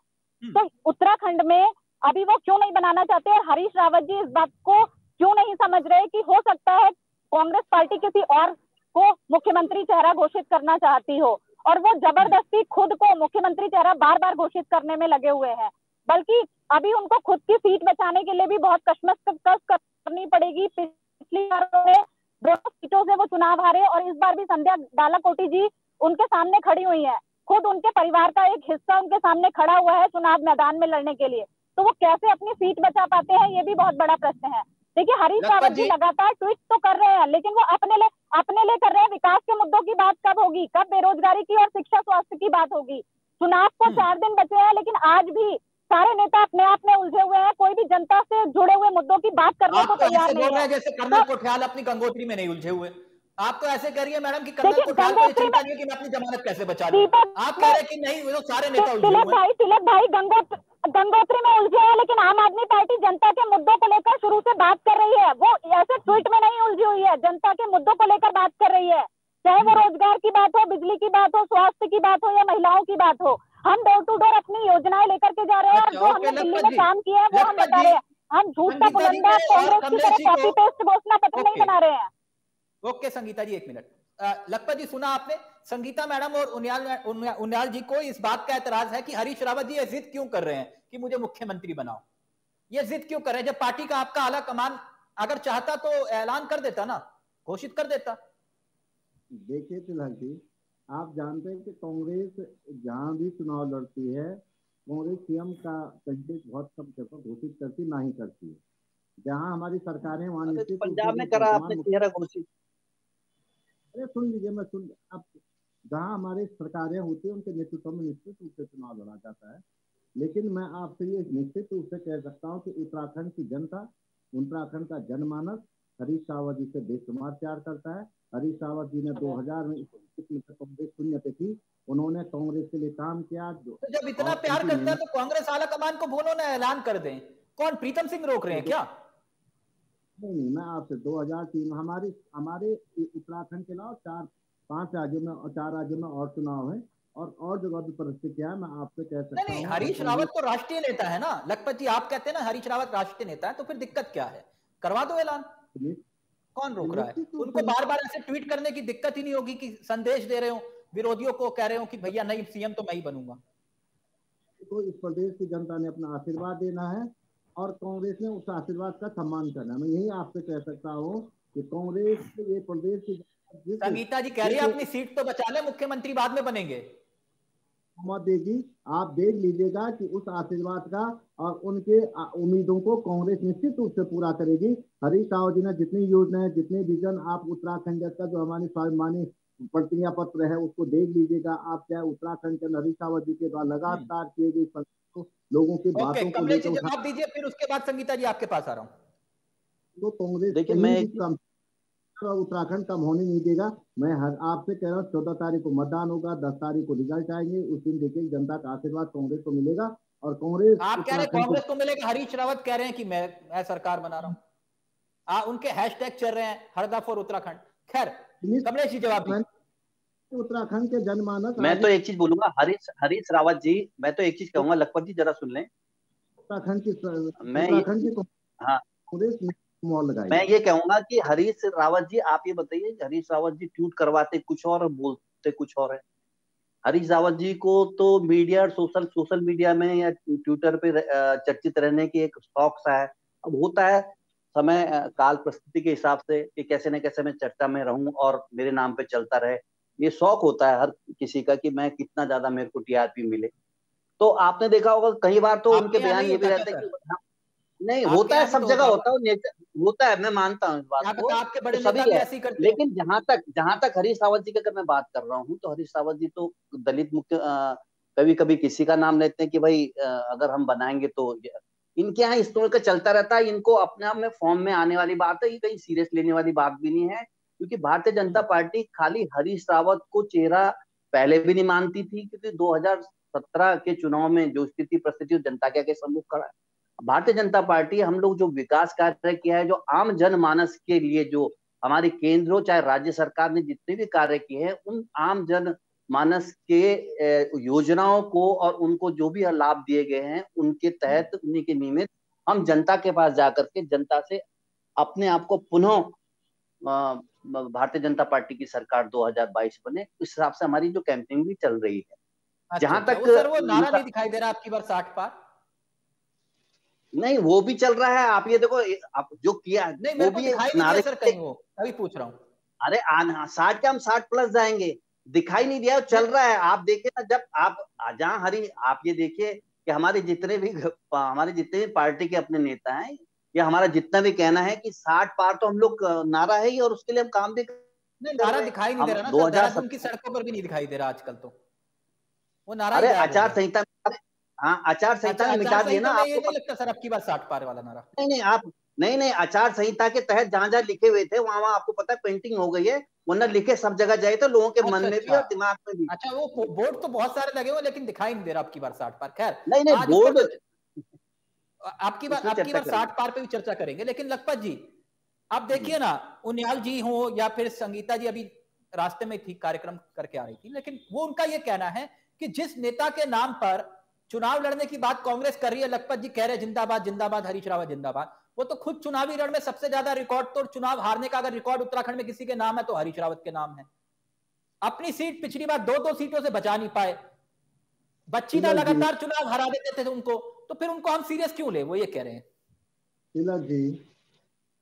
तो उत्तराखंड में अभी वो क्यों नहीं बनाना चाहते? हरीश रावत जी इस बात को क्यों नहीं समझ रहे कि हो सकता है कांग्रेस पार्टी किसी और को मुख्यमंत्री चेहरा घोषित करना चाहती हो, और वो जबरदस्ती खुद को मुख्यमंत्री चेहरा बार बार घोषित करने में लगे हुए हैं। बल्कि अभी उनको खुद की सीट बचाने के लिए भी बहुत कशमकश करनी पड़ेगी। पिछली बार दोनों सीटों से वो चुनाव हारे, और इस बार भी संध्या बालाकोटी जी उनके सामने खड़ी हुई है, खुद उनके परिवार का एक हिस्सा उनके सामने खड़ा हुआ है चुनाव मैदान में लड़ने के लिए, तो वो कैसे अपनी सीट बचा पाते हैं, ये भी बहुत बड़ा प्रश्न है। देखिए, हरीश रावत जी लगातार ट्वीट तो कर रहे हैं, लेकिन वो अपने लिए कर रहे हैं। विकास के मुद्दों की बात कब होगी? कब बेरोजगारी की और शिक्षा स्वास्थ्य की बात होगी? चुनाव को 4 दिन बचे हैं, लेकिन आज भी सारे नेता अपने आप में उलझे हुए हैं, कोई भी जनता से जुड़े हुए मुद्दों की बात करने को तैयार नहीं है। जैसे कर्नल कोठियाल अपनी गंगोत्री में नहीं उलझे हुए, आप तो ऐसे कह रही है मैडम की कर्नल कोठियाल को चिंता नहीं है कि मैं अपनी जमानत कैसे बचा लूं। आप कह रहे कि नहीं, सारे नेता उलझे हुए हैं। तिलक भाई गंगोत्री में उलझे हैं, लेकिन आम आदमी पार्टी जनता के मुद्दों को लेकर शुरू से बात कर रही है। वो ऐसे ट्वीट में नहीं उलझी हुई है, जनता के मुद्दों को लेकर बात कर रही है, चाहे वो रोजगार की बात हो, बिजली की बात हो, स्वास्थ्य की बात हो, या महिलाओं की बात हो। हम डोर टू डोर अपनी योजनाएं लेकर के जा रहे हैं, और जो हमने दिल्ली में काम किया है वो हम बता रहे हैं। हम झूठ का बुलंदा कांग्रेस की तरह कॉपी पेस्ट घोषणा पत्र नहीं बना रहे हैं। ओके संगीता जी, एक मिनट। लखपत जी, सुना आपने संगीता मैडम और उनियाल जी को इस बात का एतराज है कि हरीश रावत जी ये जिद क्यों कर रहे हैं कि मुझे मुख्यमंत्री बनाओ, ये जिद क्यों कर रहे हैं? जब पार्टी का आपका आला कमान अगर चाहता तो ऐलान कर देता ना, घोषित कर देता। देखिए तिलक जी, आप जानते हैं कि कांग्रेस जहां भी चुनाव लड़ती है कांग्रेस सीएम का कैंडिडेट बहुत कम जगह घोषित करती ना ही करती है। जहाँ हमारी सरकारें वहाँ पंजाब में करा आपने चेहरा घोषित। अरे सुन लीजिए, मैं सुन, अब जहाँ हमारी सरकारें होती है उनके नेतृत्व में निश्चित रूप से चुनाव लड़ा जाता है, लेकिन मैं आपसे ये निश्चित रूप से कह सकता हूँ कि उत्तराखंड की जनता, उत्तराखंड का जनमानस हरीश रावत जी से बेशुमार प्यार करता है। हरीश रावत जी ने 2000 में कांग्रेस शून्य पे थी, उन्होंने कांग्रेस के लिए काम किया। तो जब इतना प्यार करता है तो कांग्रेस आला कमान को बोलो ना ऐलान कर दें। कौन प्रीतम सिंह रोक रहे हैं क्या? नहीं, मैं आपसे 2003 हमारे उत्तराखंड के अलावा 4-5 राज्यों में और 4 राज्यों में और चुनाव है और जगह भी परिस्थितियां है। मैं आपसे कह सकता हूँ हरीश रावत तो राष्ट्रीय नेता है ना। लखपत जी आप कहते हैं ना हरीश रावत राष्ट्रीय नेता है, तो फिर दिक्कत क्या है? करवा दो ऐलान, कौन रोक रहा है? उनको बार बार ऐसे ट्वीट करने की दिक्कत ही नहीं होगी कि संदेश दे रहे हो विरोधियों को, कह रहे हो कि भैया नहीं सीएम तो मैं ही बनूंगा। तो इस प्रदेश की जनता ने अपना आशीर्वाद देना है और कांग्रेस ने उस आशीर्वाद का सम्मान करना है। मैं यही आपसे कह सकता हूँ कि कांग्रेस ये प्रदेश की जनता। संगीता जी कह रही है अपनी सीट तो बचा ले, मुख्यमंत्री बाद में बनेंगे। मोदी जी आप देख लीजिएगा कि उस आशीर्वाद का और उनके उम्मीदों को कांग्रेस निश्चित रूप से पूरा करेगी। हरीश रावत जी ने जितनी योजनाएं, जितने विजन, आप उत्तराखंड का जो हमारे स्वाभिमानी प्रतिज्ञा पत्र है उसको देख लीजिएगा। आप क्या उत्तराखंड के हरीश रावत जी के द्वारा लगातार किए गए लोगों के बातों को जवाब दीजिए, फिर उसके बाद संगीता जी आपके पास आ रहा हूँ। तो कांग्रेस उत्तराखंड कम होने नहीं देगा। मैं आपसे कह रहा हूँ 14 तारीख को मतदान होगा, 10 तारीख को रिजल्ट आएंगे, उस दिन देखिए जनता का आशीर्वाद कांग्रेस को मिलेगा। और कांग्रेस आप कह रहे हैं कांग्रेस को मिलेगा, हरीश रावत कह रहे हैं कि मैं सरकार बना रहा हूँ, उनके हैशटैग चल रहे हैं हरदा फॉर उत्तराखंड। खैर कमलेश जी जवाब, उत्तराखंड के जनमानस। मैं तो एक चीज बोलूंगा हरीश रावत जी, मैं तो एक चीज कहूंगा, लखपत जी जरा सुन लें। उत्तराखंड की मैं ये कहूंगा कि हरीश रावत जी आप ये बताइए, हरीश रावत जी ट्वीट करवाते कुछ और बोलते कुछ और है। हरीश रावत जी को तो मीडिया और सोशल मीडिया में या ट्विटर पे चर्चित रहने की एक शौक सा है। अब होता है समय काल परिस्थिति के हिसाब से कि कैसे न कैसे मैं चर्चा में रहूं और मेरे नाम पे चलता रहे, ये शौक होता है हर किसी का कि मैं कितना ज्यादा मेरे को टीआरपी मिले। तो आपने देखा होगा कई बार तो उनके बयान ये भी रहते हैं कि नहीं होता है, सब जगह होता है, होता है, मैं मानता हूँ इस बात को, आपके बड़े सभी ऐसी करते। लेकिन जहाँ तक हरीश रावत जी की अगर मैं बात कर रहा हूँ तो हरीश रावत जी तो दलित मुक्त कभी कभी किसी का नाम लेते हैं कि भाई अगर हम बनाएंगे तो इनके यहाँ इस तरह का चलता रहता है। इनको अपने आप में फॉर्म में आने वाली बात है, ये कहीं सीरियस लेने वाली बात भी नहीं है, क्योंकि भारतीय जनता पार्टी खाली हरीश रावत को चेहरा पहले भी नहीं मानती थी, क्योंकि 2017 के चुनाव में जो स्थिति परिस्थिति जनता के आगे सम्मुख खड़ा है। भारतीय जनता पार्टी हम लोग जो विकास कार्य किया है, जो आम जनमानस के लिए जो हमारे केंद्रों चाहे राज्य सरकार ने जितने भी कार्य किए हैं, उन आम जनमानस के योजनाओं को और उनको जो भी लाभ दिए गए हैं उनके तहत उन्हीं के निमित्त हम जनता के पास जाकर के जनता से अपने आप को पुनः भारतीय जनता पार्टी की सरकार 2022 बने, उस हिसाब से हमारी जो कैंपेनिंग भी चल रही है। जहाँ तक वो नारा नहीं दिखाई दे रहा आपकी बार 60 पार नहीं, वो भी चल रहा है। आप ये देखो आप जो किया नहीं, वो भी नारे सर कहीं हो, अभी पूछ रहा हूँ। अरे 60 के हम 60+ जाएंगे, दिखाई नहीं दिया, चल रहा है। आप देखिए ना, जब आप जहाँ आप ये देखिए कि हमारे जितने भी पार्टी के अपने नेता हैं या हमारा जितना भी कहना है कि 60 पार तो हम लोग नारा है ही, और उसके लिए हम काम भी नारा दिखाई नहीं दे रहा। 2000 की सड़कों पर भी नहीं दिखाई दे रहा आजकल तो वो नारा। अरे आचार संहिता, हाँ आचार संहिता मिटा दिए ना, आपको लगता सर आपकी बात 60 पार वाला नारा? नहीं, आप नहीं, आचार संहिता के तहत जहाँ लिखे हुए थे वहाँ आपको पता है पेंटिंग हो गई है, वरना लिखे सब जगह जाए तो लोगों के मन में भी और दिमाग में भी। अच्छा, वो बोर्ड तो बहुत सारे लगे हुए लेकिन दिखाई नहीं दे रहा आपकी बार 60 पार। खैर नहीं, बोर्ड आपकी बार 60 पार पे भी चर्चा करेंगे। लेकिन लखपत जी आप देखिए ना, उनियाल जी हो या फिर संगीता जी अभी रास्ते में थी, कार्यक्रम करके आ रही थी, लेकिन वो उनका ये कहना है कि जिस नेता के नाम पर चुनाव लड़ने की बात कांग्रेस कर रही है, लखपत जी कह रहे हैं जिंदाबाद जिंदाबाद हरीश रावत जिंदाबाद, वो तो खुद चुनावी रण में सबसे ज्यादा रिकॉर्ड तोड़, चुनाव हारने का अगर रिकॉर्ड उत्तराखंड में किसी के नाम है तो हरीश रावत के नाम है। अपनी सीट पिछली बार 2-2 सीटों से बचा नहीं पाए, बच्ची ना लगातार चुनाव हरा देते थे उनको, तो फिर उनको हम सीरियस क्यों ले, वो ये कह रहे हैं। तिलक जी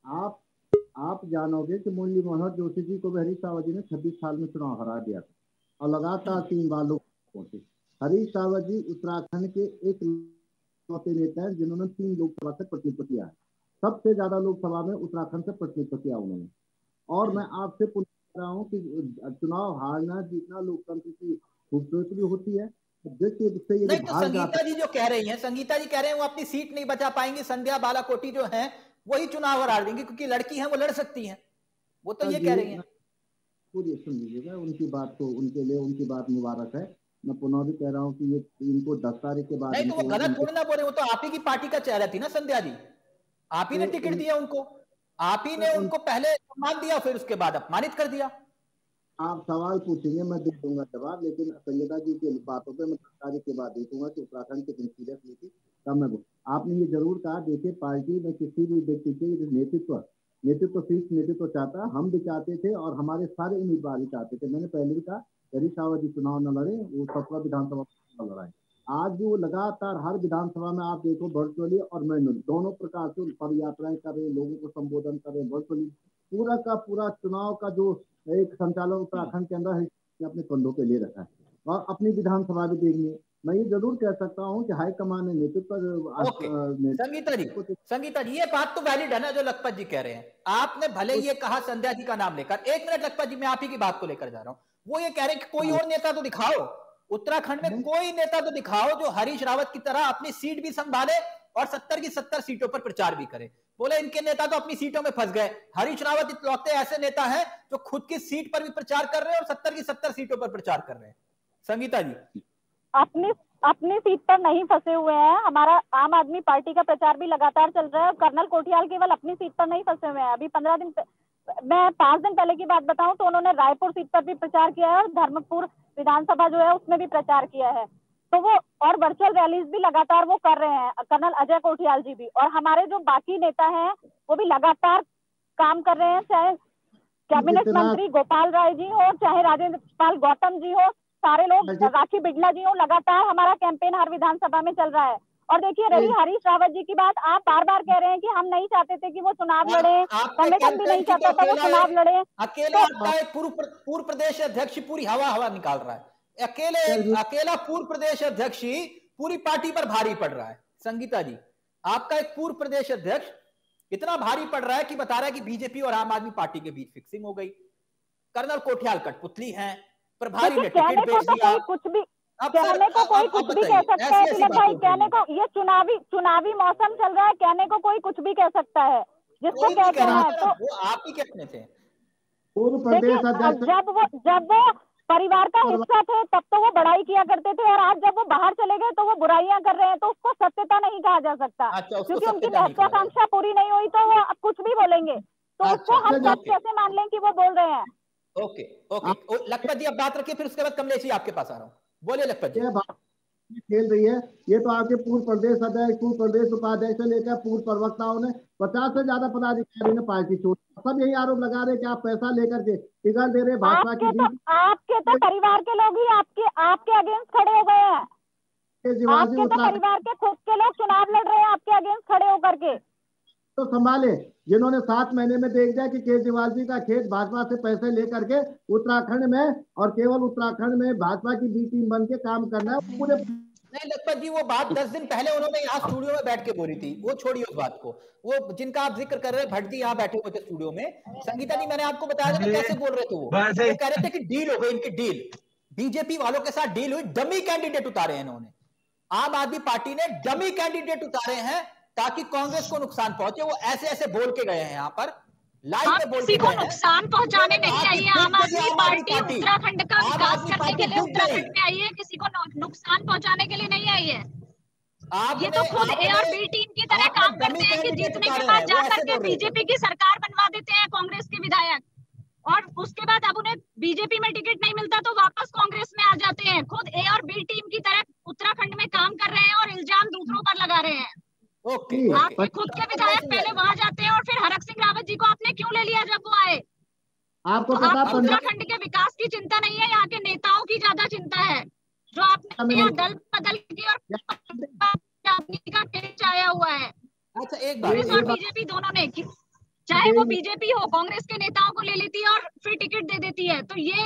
आप जानोगे कि मनमोहन जोशी जी को हरीश रावत जी ने 26 साल में चुनाव हरा दिया था और लगातार 3 बार लोग हरीश रावत जी उत्तराखंड के एक नेता हैं जिन्होंने 3 लोकसभा से प्रतिनिधित्व किया है। सबसे ज्यादा लोकसभा में उत्तराखंड से प्रतिनिधित्व किया उन्होंने। और मैं आपसे पूछ रहा हूँ कि चुनाव हारना जीतना लोकतंत्र की खूबसूरती भी होती है। नहीं तो संगीता जी जो कह रही हैं, संगीता जी कह रहे हैं वो अपनी सीट नहीं बचा पाएंगी, संध्या बालाकोटी जो है वही चुनाव हार देंगी क्योंकि लड़की है, वो लड़ सकती है, वो तो ये कह रही है। पूरी सुन लीजिएगा उनकी बात को, उनके लिए उनकी बात मुबारक है। मैं पुनः भी कह रहा हूँ कि ये इनको 10 तारीख के बाद नहीं तो वो गलत थोड़ी ना बोले, वो तो आप ही की पार्टी का चेहरा थी ना संध्या जी, आप ही ने टिकट दिया उनको, आप ही ने उनको पहले सम्मान दिया फिर उसके बाद अपमानित कर दिया। आप सवाल पूछेंगे मैं दे दूंगा जवाब, लेकिन संगीता जी की बातों पे मैं 10 तारीख के बाद देखूंगा कि उत्तराखंड के दिन सीरियस ली थी तब मैं। आपने ये जरूर कहा, देखिए पार्टी में किसी भी व्यक्ति के नेतृत्व सिर्फ नेतृत्व चाहता है, हम भी चाहते थे और हमारे सारे उम्मीदवार भी चाहते थे। मैंने पहले भी कहा हरीश रावत जी चुनाव न लड़े, वो 17 विधानसभा लड़ाए। आज भी वो लगातार हर विधानसभा में आप देखो वर्चुअली और मैनुअली दोनों प्रकार से पद यात्राएं कर रहे, लोगों को संबोधन कर रहे वर्चुअली। पूरा का पूरा चुनाव का जो एक संचालन उत्तराखंड के अंदर है अपने कंधों पे ले रखा है और अपनी विधानसभा भी देखनी है। मैं ये जरूर कह सकता हूँ कि हाईकमान ने नेतृत्व। संगीता जी ये बात तो वैलिड है ना जो लखपत जी कह रहे हैं। आपने भले ये कहा संध्या जी का नाम लेकर, 1 मिनट लखपत जी मैं आप ही की बात को लेकर जा रहा हूँ, वो ये कह रहे हैं कि कोई और नेता तो दिखाओ उत्तराखंड में, कोई नेता तो दिखाओ जो हरीश रावत की तरह अपनी सीट भी संभाले और 70 की 70 सीटों पर प्रचार भी करे। बोले इनके नेता तो अपनी सीटों में फंस गए, हरीश रावत इकलौते ऐसे नेता हैं जो खुद की सीट पर भी प्रचार कर रहे हैं और 70 की 70 सीटों पर प्रचार कर रहे हैं। संगीता जी अपनी सीट पर नहीं फंसे हुए हैं, हमारा आम आदमी पार्टी का प्रचार भी लगातार चल रहा है। कर्नल कोठियाल केवल अपनी सीट पर नहीं फंसे हुए हैं, अभी 15 दिन मैं 5 दिन पहले की बात बताऊं तो उन्होंने रायपुर सीट पर भी प्रचार किया है और धर्मपुर विधानसभा जो है उसमें भी प्रचार किया है। तो वो और वर्चुअल रैलीज भी लगातार वो कर रहे हैं कर्नल अजय कोठियाल जी भी, और हमारे जो बाकी नेता हैं वो भी लगातार काम कर रहे हैं, चाहे कैबिनेट मंत्री गोपाल राय जी हो, चाहे राजेंद्र प्रताप गौतम जी हो, सारे लोग, राखी बिड़ला जी हो, लगातार हमारा कैंपेन हर विधानसभा में चल रहा है। और देखिए रवि हरीश रावत जी की बात, आप बार बार कह रहे हैं कि हम नहीं चाहते थे कि वो चुनाव लड़े, संगठन भी नहीं चाहता था वो चुनाव लड़े। अकेला पूर्व प्रदेश अध्यक्ष पूरी हवा निकाल रहा है, अकेला पूर्व प्रदेश अध्यक्ष ही पूरी पार्टी पर भारी पड़ रहा है। संगीता जी आपका एक पूर्व प्रदेश अध्यक्ष इतना भारी पड़ रहा है कि बता रहा है कि बीजेपी और आम आदमी पार्टी के बीच फिक्सिंग हो गई, कर्नल कोठियाल कठपुतली हैं, प्रभारी ने टिकट बेच दिया, कुछ भी कहने को कोई कुछ भी कह सकता है। तिलक भाई कहने को ये चुनावी मौसम चल रहा है, कहने को कोई कुछ भी कह सकता है जिसको कहते हैं वो आप ही कहते थे। जब वो परिवार का हिस्सा थे तब तो वो बड़ाई किया करते थे और आज जब वो बाहर चले गए तो वो बुराइयां कर रहे हैं, तो उसको सत्यता नहीं कहा जा सकता। अच्छा, क्योंकि उनकी महत्वाकांक्षा पूरी नहीं हुई तो वो कुछ भी बोलेंगे, तो उसको हम सब कैसे मान लें कि वो बोल रहे हैं। ओके ओके लखपत जी आप बात रखिए, फिर उसके बाद कमलेश जी आपके पास आ रहा हूँ, बोलिए लखपत जी। खेल रही है ये तो आपके पूर्व प्रदेश अध्यक्ष, पूर्व प्रदेश उपाध्यक्ष से लेकर पूर्व प्रवक्ताओं ने 50 से ज्यादा पदाधिकारी ने पार्टी छोड़ी, सब यही आरोप लगा रहे कि आप पैसा लेकर के टिकट दे रहे भाजपा की। आपके तो परिवार के लोग ही आपके अगेंस्ट खड़े हो गए हैं, आपके तो परिवार के खुद के लोग चुनाव लड़ रहे हैं आपके अगेंस्ट खड़े होकर के, तो संभाले जिन्होंने 7 महीने में देख दिया कि केजरीवाल जी का खेत भाजपा से पैसे लेकर के उत्तराखंड में और केवल उत्तराखंड में भाजपा की बी टीम बन के काम करना है पूरे। नहीं लखपत जी वो बात 10 दिन पहले उन्होंने यहाँ स्टूडियो में बैठ के बोली थी, वो छोड़िए उस बात को, वो जिनका आप जिक्र कर रहे हैं भट्ट जी यहाँ बैठे हुए थे स्टूडियो में। संगीता जी मैंने आपको बताया था कि कैसे बोल रहे थे, वो कह रहे थे कि डील हो गई इनकी, डील बीजेपी वालों के साथ डील हुई, डमी कैंडिडेट उतारे हैं इन्होंने, आम आदमी पार्टी ने डमी कैंडिडेट उतारे हैं ताकि कांग्रेस को नुकसान पहुंचे। वो ऐसे ऐसे बोल के गए हैं यहाँ पर लाइव में, बोल के नुकसान पहुंचाने नहीं आई है आम आदमी पार्टी, उत्तराखंड का विकास करने के लिए उत्तराखंड में आई है, किसी को नुकसान पहुंचाने के लिए नहीं आई है। आप ये तो खुद ए और बी टीम की तरह काम करते हैं कि जीतने के बाद जाकर के बीजेपी की सरकार बनवा देते हैं कांग्रेस के विधायक, और उसके बाद अब उन्हें बीजेपी में टिकट नहीं मिलता तो वापस कांग्रेस में आ जाते हैं। खुद ए और बी टीम की तरह उत्तराखंड में काम कर रहे हैं और इल्जाम दूसरों पर लगा रहे हैं। आपके खुद के विधायक पहले वहाँ जाते हैं और फिर हरक सिंह रावत जी को आपने क्यों ले लिया जब वो आए? आपको उत्तराखंड के विकास की चिंता नहीं है, यहाँ के नेताओं की ज्यादा चिंता है जो आपने यहाँ दल बदल की और चाया हुआ है। अच्छा एक कांग्रेस और बीजेपी दोनों ने, चाहे वो बीजेपी हो कांग्रेस के नेताओं को ले लेती है और फिर टिकट दे देती है, तो ये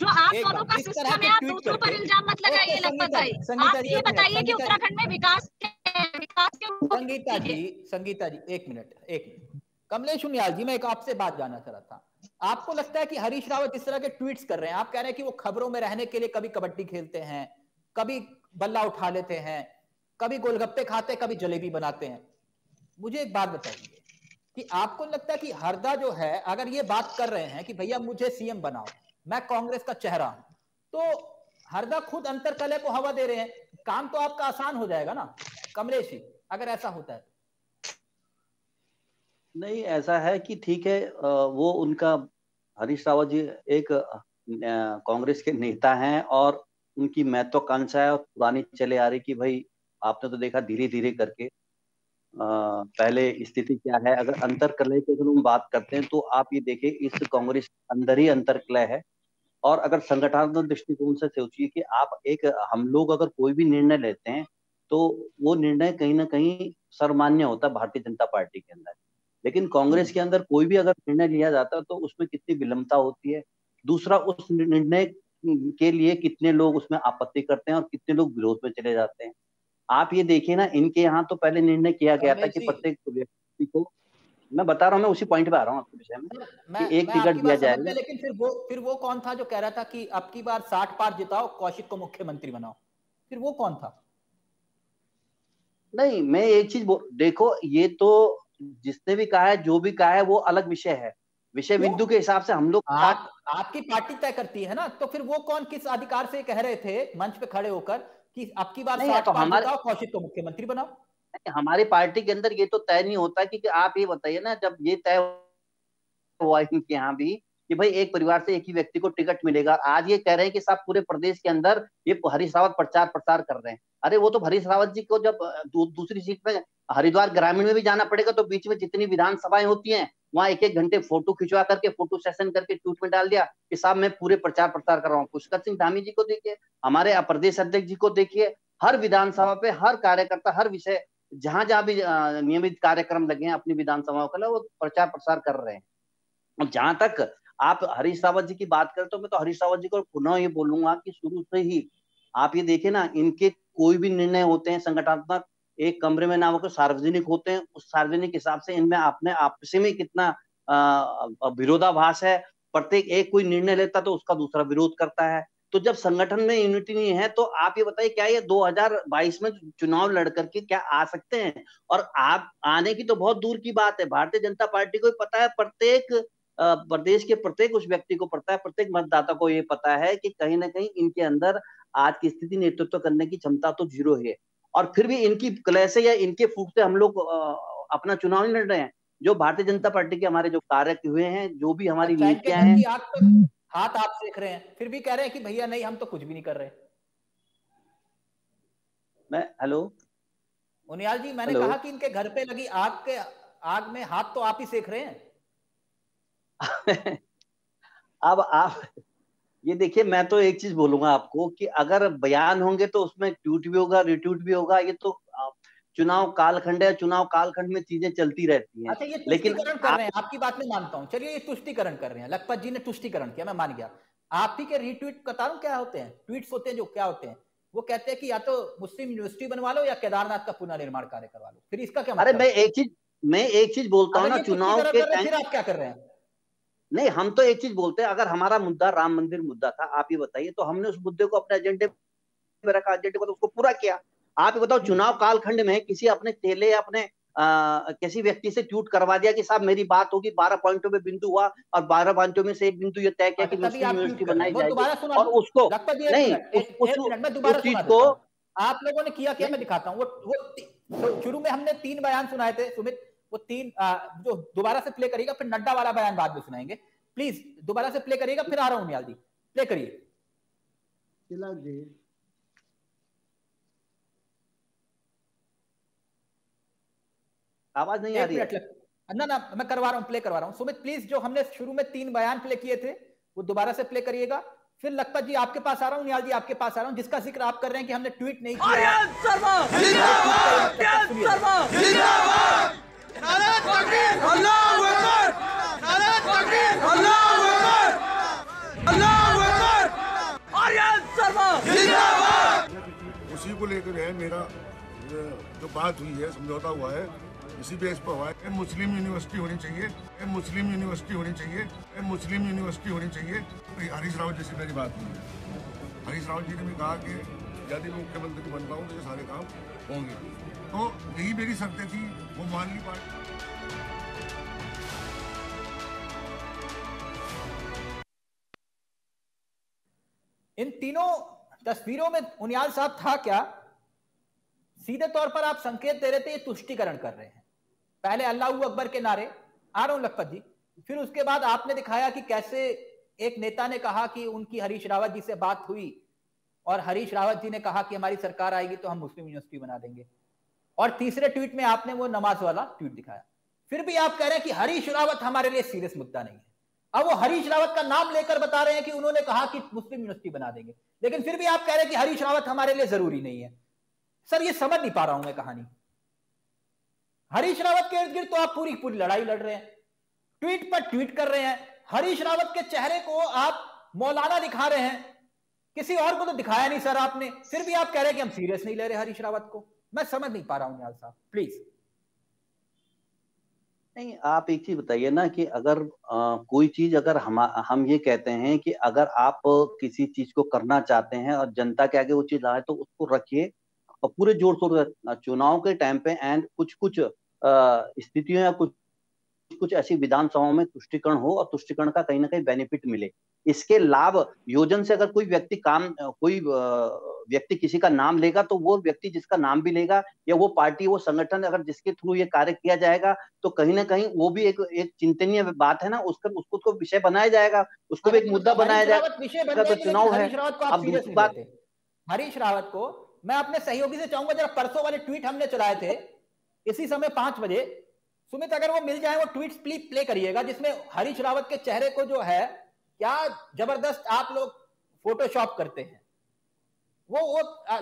जो आप दोनों का सिस्टम है, आप दूसरों पर इल्जाम मत लगाइए लखपत भाई। आप ये बताइए कि उत्तराखंड में विकास के संगीता जी एक मिनट कमलेश चुनियाल जी, मैं एक आपसे बात जानना चाह रहा था। आपको लगता है कि हरीश रावत इस तरह के ट्वीट्स कर रहे हैं, आप कह रहे हैं कि वो खबरों में रहने के लिए कभी कबड्डी खेलते हैं, कभी बल्ला उठा लेते हैं, कभी गोलगप्पे खाते हैं, कभी जलेबी बनाते हैं। मुझे एक बात बताइए कि आपको लगता है कि हरदा जो है, अगर ये बात कर रहे हैं कि भैया मुझे सीएम बनाओ, मैं कांग्रेस का चेहरा हूं, तो हरदा खुद अंतरकलह को हवा दे रहे हैं। काम तो आपका आसान हो जाएगा ना कमलेश जी, अगर ऐसा होता है। नहीं, ऐसा है कि ठीक है, वो उनका हरीश रावत जी एक कांग्रेस के नेता हैं और उनकी महत्वाकांक्षा है और पुरानी चले आ रही कि भाई आपने तो देखा धीरे धीरे करके पहले स्थिति क्या है। अगर अंतरकलह की हम बात करते हैं तो आप ये देखें, इस कांग्रेस अंदर ही अंतरकलह है। और अगर संगठनात्मक दृष्टिकोण से सोचिए कि आप एक, हम लोग अगर कोई भी निर्णय लेते हैं तो वो निर्णय कहीं ना कहीं सर्वमान्य होता है भारतीय जनता पार्टी के अंदर। लेकिन कांग्रेस के अंदर कोई भी अगर निर्णय लिया जाता है तो उसमें कितनी विलंबता होती है। दूसरा, उस निर्णय के लिए कितने लोग उसमें आपत्ति करते हैं और कितने लोग विरोध में चले जाते हैं। आप ये देखिए ना, इनके यहाँ तो पहले निर्णय किया गया था कि प्रत्येक व्यक्ति को, मैं बता रहा हूँ, मैं उसी पॉइंट पे आ रहा हूँ आपके विषय में, कि एक टिकट दिया जाएगा। लेकिन फिर वो कौन था जो कह रहा था कि अब की बार 60 पार जिताओ, कौशिक को मुख्यमंत्री बनाओ? फिर वो कौन था? नहीं, मैं एक चीज देखो, ये तो जिसने भी कहा है, जो भी कहा है, वो अलग विषय है। विषय बिंदु के हिसाब से हम लोग, आपकी पार्टी तय करती है ना, तो फिर वो कौन किस अधिकार से कह रहे थे मंच पे खड़े होकर कि अब की बार 60 पार जिताओ, कौशिक को मुख्यमंत्री बनाओ? नहीं, हमारी पार्टी के अंदर ये तो तय नहीं होता कि आप ये बताइए ना, जब ये तय हुआ इनके यहाँ भी कि भाई एक परिवार से एक ही व्यक्ति को टिकट मिलेगा, आज ये कह रहे हैं कि साहब पूरे प्रदेश के अंदर ये हरीश रावत प्रचार प्रसार कर रहे हैं। अरे वो तो हरीश रावत जी को जब दूसरी सीट में हरिद्वार ग्रामीण में भी जाना पड़ेगा तो बीच में जितनी विधानसभाएं होती हैं वहाँ 1-1 घंटे फोटो खिंचवा करके, फोटो सेशन करके ट्वीट में डाल दिया कि साहब मैं पूरे प्रचार प्रसार कर रहा हूँ। पुष्कर सिंह धामी जी को देखिए, हमारे प्रदेश अध्यक्ष जी को देखिए, हर विधानसभा पे हर कार्यकर्ता, हर विषय, जहां जहां भी नियमित कार्यक्रम लगे हैं अपनी विधानसभाओं के लिए, वो प्रचार प्रसार कर रहे हैं। और जहां तक आप हरीश रावत जी की बात करें तो मैं तो हरीश रावत जी को पुनः ये बोलूंगा कि शुरू से ही आप ये देखें ना, इनके कोई भी निर्णय होते हैं संगठनात्मक, एक कमरे में ना होकर सार्वजनिक होते हैं। उस सार्वजनिक हिसाब से इनमें आपने आपसी में कितना विरोधाभास है। प्रत्येक एक कोई निर्णय लेता तो उसका दूसरा विरोध करता है। तो जब संगठन में यूनिटी नहीं है तो आप ये बताइए, क्या ये 2022 में चुनाव लड़ करके क्या आ सकते हैं? और आप आने की तो बहुत दूर की बात है। भारतीय जनता पार्टी को पता है, प्रत्येक प्रदेश के प्रत्येक उस व्यक्ति को पता है, प्रत्येक मतदाता को ये पता है कि कहीं ना कहीं इनके अंदर आज की स्थिति, नेतृत्व करने की क्षमता तो जीरो है। और फिर भी इनकी कलह से या इनके फूट से हम लोग अपना चुनाव नहीं लड़ रहे हैं। जो भारतीय जनता पार्टी के हमारे जो कार्य हुए हैं, जो भी हमारी नीतियां हैं, हाथ आप सेक रहे हैं, फिर भी कह रहे हैं कि भैया नहीं, हम तो कुछ भी नहीं कर रहे। मैं हेलो उनियाल जी, मैंने कहा कि इनके घर पे लगी आग के आग में हाथ तो आप ही सेक रहे हैं। अब आप ये देखिए, मैं तो एक चीज बोलूंगा आपको कि अगर बयान होंगे तो उसमें ट्वीट भी होगा, रिट्वीट भी होगा। ये तो चुनाव कालखंड है, चुनाव कालखंड में चीजें चलती रहती हैं। अच्छा, ये तुष्टिकरण कर रहे हैं, आपकी बात में मानता हूँ। चलिए, ये तुष्टिकरण कर रहे हैं, लखपत जी ने तुष्टिकरण किया, मैं मान गया। आप ही के रिट्वीट बताऊं क्या होते हैं, ट्वीट होते हैं जो क्या होते हैं, वो कहते हैं कि या तो मुस्लिम यूनिवर्सिटी बनवा लो या केदारनाथ का पुनर्निर्माण कार्य करवा लो। फिर इसका क्या मतलब? अरे मैं एक चीज बोलता हूँ ना, चुनाव फिर आप क्या कर रहे हैं? नहीं, हम तो एक चीज बोलते हैं, अगर हमारा मुद्दा राम मंदिर मुद्दा था, आप ये बताइए, तो हमने उस मुद्दे को अपने एजेंडे में रखा, एजेंडे को तो उसको पूरा किया। आप ये बताओ, चुनाव कालखंड में किसी अपने चेले, अपने किसी व्यक्ति से ट्वीट करवा दिया कि साहब मेरी बात होगी, 12 पॉइंटों में बिंदु हुआ और 12 पॉइंटों में से एक बिंदु ये तय किया कि मुस्लिम यूनिवर्सिटी बनाई जाएगी। और उसको नहीं, उस चीज को आप लोगों ने किया, मैं दिखाता हूँ। वो शुरू में हमने 3 बयान सुनाए थे सुमित, वो 3 जो दोबारा से प्ले करिएगा, फिर नड्डा वाला बयान बाद में सुनाएंगे, प्लीज दोबारा से प्ले करिएगा। फिर आ रहा हूं यादी, प्ले करिए। आवाज नहीं आ रही है ना, मैं करवा रहा हूं, प्ले करवा रहा हूं। सुमित प्लीज, जो हमने शुरू में 3 बयान प्ले किए थे वो दोबारा से प्ले करिएगा। फिर लखपत जी आपके पास आ रहा हूँ, नियाल जी आपके पास आ रहा हूँ, जिसका जिक्र आप कर रहे हैं कि हमने ट्वीट नहीं किया। अल्लाह अकबर, अल्लाह अकबर, अल्लाह अकबर, अल्लाह अकबर। को लेकर है मेरा जो बात हुई है, समझौता हुआ है, इसी बेस पर हुआ है। मुस्लिम यूनिवर्सिटी होनी चाहिए, मुस्लिम यूनिवर्सिटी होनी चाहिए, मुस्लिम यूनिवर्सिटी होनी चाहिए। हरीश रावत जी से मेरी बात हुई है। हरीश रावत जी ने भी कहा कि यदि मैं मुख्यमंत्री बन पाऊँ तो ये सारे काम होंगे, तो यही मेरी शर्तें थी, वो मान ली पार्टी। इन तीनों तस्वीरों में उनियाल साहब था क्या? सीधे तौर पर आप संकेत दे रहे थे, ये तुष्टिकरण कर रहे हैं। पहले अल्लाह हू अकबर के नारे आ रहा हूं लखपत जी, फिर उसके बाद आपने दिखाया कि कैसे एक नेता ने कहा कि उनकी हरीश रावत जी से बात हुई और हरीश रावत जी ने कहा कि हमारी सरकार आएगी तो हम मुस्लिम यूनिवर्सिटी बना देंगे, और तीसरे ट्वीट में आपने वो नमाज वाला ट्वीट दिखाया। फिर भी आप कह रहे हैं कि हरीश रावत हमारे लिए सीरियस मुद्दा नहीं है। अब वो हरीश रावत का नाम लेकर बता रहे हैं कि उन्होंने कहा कि मुस्लिम यूनिवर्सिटी बना देंगे, लेकिन फिर भी आप कह रहे हैं कि हरीश रावत हमारे लिए जरूरी नहीं है। सर, ये समझ नहीं पा रहा हूं मैं कहानी। हरीश रावत के इर्द गिर्द तो आप पूरी पूरी लड़ाई लड़ रहे हैं, ट्वीट पर ट्वीट कर रहे हैं। हरीश रावत के चेहरे को आप मौलाना दिखा रहे हैं, किसी और को तो दिखाया नहीं सर आपने। फिर भी आप कह रहे हैं कि हम सीरियस नहीं ले रहे हरीश रावत को। मैं समझ नहीं पा रहा हूं यार साहब, प्लीज। नहीं, आप एक चीज बताइए ना कि अगर कोई चीज अगर हम ये कहते हैं कि अगर आप किसी चीज को करना चाहते हैं और जनता के आगे वो चीज लाए तो उसको रखिए और पूरे जोर शोर। चुनाव के टाइम पे एंड कुछ स्थितियों या कुछ ऐसी विधानसभाओं में तुष्टिकरण हो और तुष्टिकरण का कहीं ना कहीं बेनिफिट मिले, इसके लाभ योजन से अगर कोई व्यक्ति किसी का नाम लेगा तो वो व्यक्ति जिसका नाम भी लेगा या वो पार्टी वो संगठन अगर जिसके थ्रू ये कार्य किया जाएगा तो कहीं ना कहीं वो भी एक चिंतनीय बात है ना, उसको विषय बनाया जाएगा, उसको भी एक मुद्दा बनाया जाएगा। तो चुनाव है। अब दूसरी बात, हरीश रावत को मैं अपने सहयोगी से चाहूंगा, जरा परसों वाले ट्वीट हमने चलाए थे इसी समय 5 बजे, सुमित अगर वो मिल जाए वो ट्वीट प्लीज प्ले करिएगा, जिसमें हरीश रावत के चेहरे को जो है क्या जबरदस्त आप लोग फोटोशॉप करते हैं। वो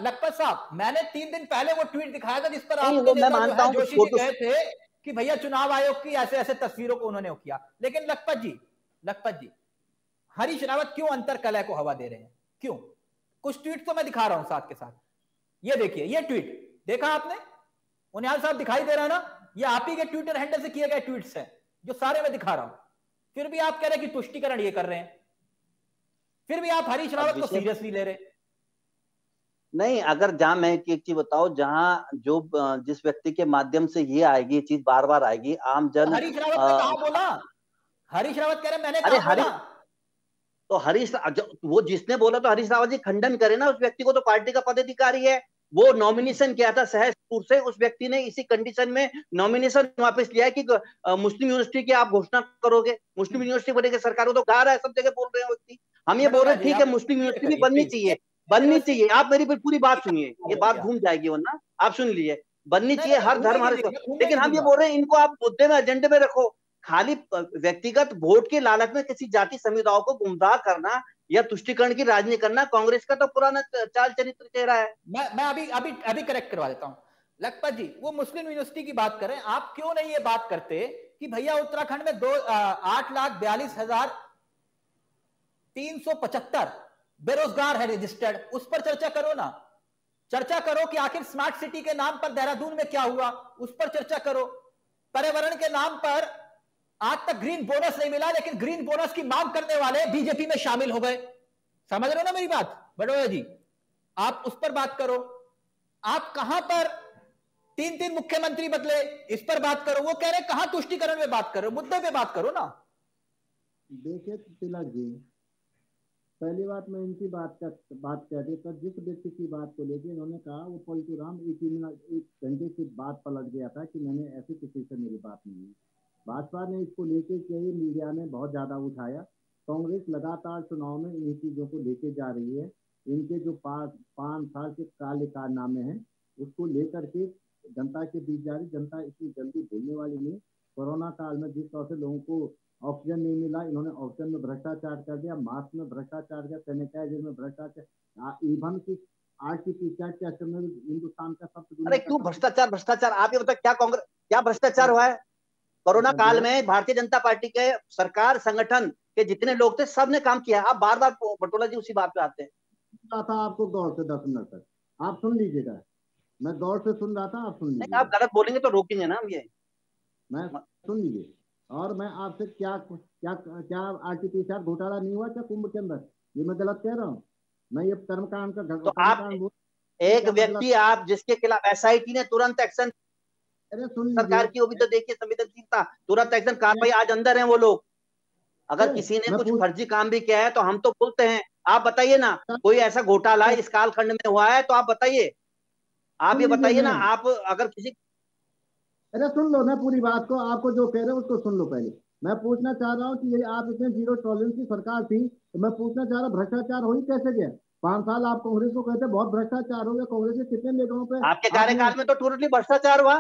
लखपत साहब, मैंने 3 दिन पहले वो ट्वीट दिखाया था जिस पर आप जोशी जी गए थे कि भैया चुनाव आयोग की ऐसे ऐसे तस्वीरों को उन्होंने किया। लेकिन लखपत जी, हरीश रावत क्यों अंतरकलह को हवा दे रहे हैं? क्यों? कुछ ट्वीट तो मैं दिखा रहा हूं साथ के साथ, ये देखिए, ये ट्वीट देखा आपने, उनियाल साहब दिखाई दे रहा है ना, ये आप ही के ट्विटर हैंडल से किए गए ट्वीट्स हैं जो सारे मैं दिखा रहा हूं। फिर भी आप कह रहे हैं कि तुष्टिकरण ये कर रहे हैं, फिर भी आप हरीश रावत को सीरियस नहीं ले रहे। नहीं, अगर जहां मैं एक चीज बताऊं, जहां जो जिस व्यक्ति के माध्यम से ये आएगी, ये चीज बार बार आएगी, आम जन। हरीश रावत ने कहा बोला, हरीश रावत कह रहे मैंने कहा बोला, तो हरीश वो जिसने बोला तो हरीश रावत जी खंडन करे ना, उस व्यक्ति को तो पार्टी का पदाधिकारी है, वो नॉमिनेशन किया था सहजपुर से, उस व्यक्ति ने इसी कंडीशन में नॉमिनेशन वापस लिया कि मुस्लिम यूनिवर्सिटी की आप घोषणा करोगे, मुस्लिम यूनिवर्सिटी बनेगी, सरकार तो गा रहा है, सब जगह बोल रहे हैं व्यक्ति। हम ये बोल रहे हैं ठीक है, मुस्लिम यूनिवर्सिटी भी बननी चाहिए। आप मेरी पूरी बात सुनिए, ये बात घूम जाएगी वरना, आप सुन लीजिए, बननी चाहिए, हर धर्म हर। लेकिन हम ये बोल रहे हैं इनको आप मुद्दे में, एजेंडे में रखो। खाली व्यक्तिगत वोट के लालच में किसी जाति समुदायों को गुमराह करना या तुष्टिकरण की राजनीति करना कांग्रेस का तो पुराना चाल चरित्र चेहरा है। मैं अभी करेक्ट करवा देता हूं लखपत जी, वो मुस्लिम यूनिवर्सिटी की बात करें, आप क्यों नहीं ये बात करते कि भैया उत्तराखंड में 8,42,375 बेरोजगार है रजिस्टर्ड, उस पर चर्चा करो ना। चर्चा करो कि आखिर स्मार्ट सिटी के नाम पर देहरादून में क्या हुआ, उस पर चर्चा करो। पर्यावरण के नाम पर आज तक ग्रीन बोनस नहीं मिला, लेकिन ग्रीन बोनस की मांग करने वाले बीजेपी में शामिल हो गए। समझ रहे हो ना मेरी बात बड़ोया जी? आप उस पर बात करो। आप कहां पर 3-3 मुख्यमंत्री बदले, इस पर बात करो। वो कह रहे कहां तुष्टिकरण में बात करो, मुद्दे पे बात करो ना। देखिए तिलक जी, पहली बात मैं इनकी बात कह देता, जिस व्यक्ति की बात को लेकर इन्होंने कहा वो पोल्टूराम 1 घंटे की बात पलट गया था कि मैंने ऐसे किसी से मेरी बात नहीं हुई। भाजपा ने इसको लेके कई मीडिया ने बहुत ज्यादा उठाया। कांग्रेस लगातार चुनाव में इन चीजों को लेके जा रही है। इनके जो 5 साल के काले कारनामे हैं उसको लेकर के जनता के बीच जा रही। जनता इतनी जल्दी भूलने वाली नहीं। कोरोना काल में जिस तरह से लोगों को ऑक्सीजन नहीं मिला, इन्होंने ऑक्सीजन में भ्रष्टाचार कर दिया, मास्क में भ्रष्टाचार किया, सैनिटाइजर में भ्रष्टाचार, इवन की हिंदुस्तान का सब भ्रष्टाचार। आप ये बताओ क्या भ्रष्टाचार हुआ है कोरोना काल में? भारतीय जनता पार्टी के सरकार संगठन के जितने लोग थे सबने काम किया। आप बार बार बटोला जी उसी बात पे आते हैं। आपको गौर से 10 मिनट तक आप सुन लीजिएगा, मैं दौड़ से सुन रहा था, आप सुन लीजिए। आप गलत बोलेंगे तो रोकेंगे ना हम, ये मैं सुन लीजिए। और मैं आपसे क्या क्या क्या आरटीपीसीआर घोटाला नहीं हुआ क्या कुंभ के अंदर, ये मैं गलत कह रहा हूँ? मैं ये कर्मकांड का तो आप एक व्यक्ति आप जिसके खिलाफ एसआईटी ने तुरंत एक्शन, अरे सुन सरकार की वो भी तो देखिए संवेदनशीलता, तुरंत एक्शन कार्रवाई, आज अंदर है वो लोग। अगर किसी ने कुछ फर्जी काम भी किया है तो हम तो बोलते हैं, आप बताइए ना कोई ऐसा घोटाला इस कालखंड में हुआ है तो आप बताइए, आप ये बताइए ना। आप अगर किसी, अरे सुन लो मैं पूरी बात को, आपको जो कह रहे हो उसको सुन लो पहले। मैं पूछना चाह रहा हूँ कि ये आप इतने जीरो टॉलरेंस की सरकार थी, तो मैं पूछना चाह रहा हूँ भ्रष्टाचार हो ही कैसे गया? 5 साल आप कांग्रेस को कहते बहुत भ्रष्टाचार हो गया, कांग्रेस के कितने नेताओं पे आपके कार्यकाल में तो टोटली भ्रष्टाचार हुआ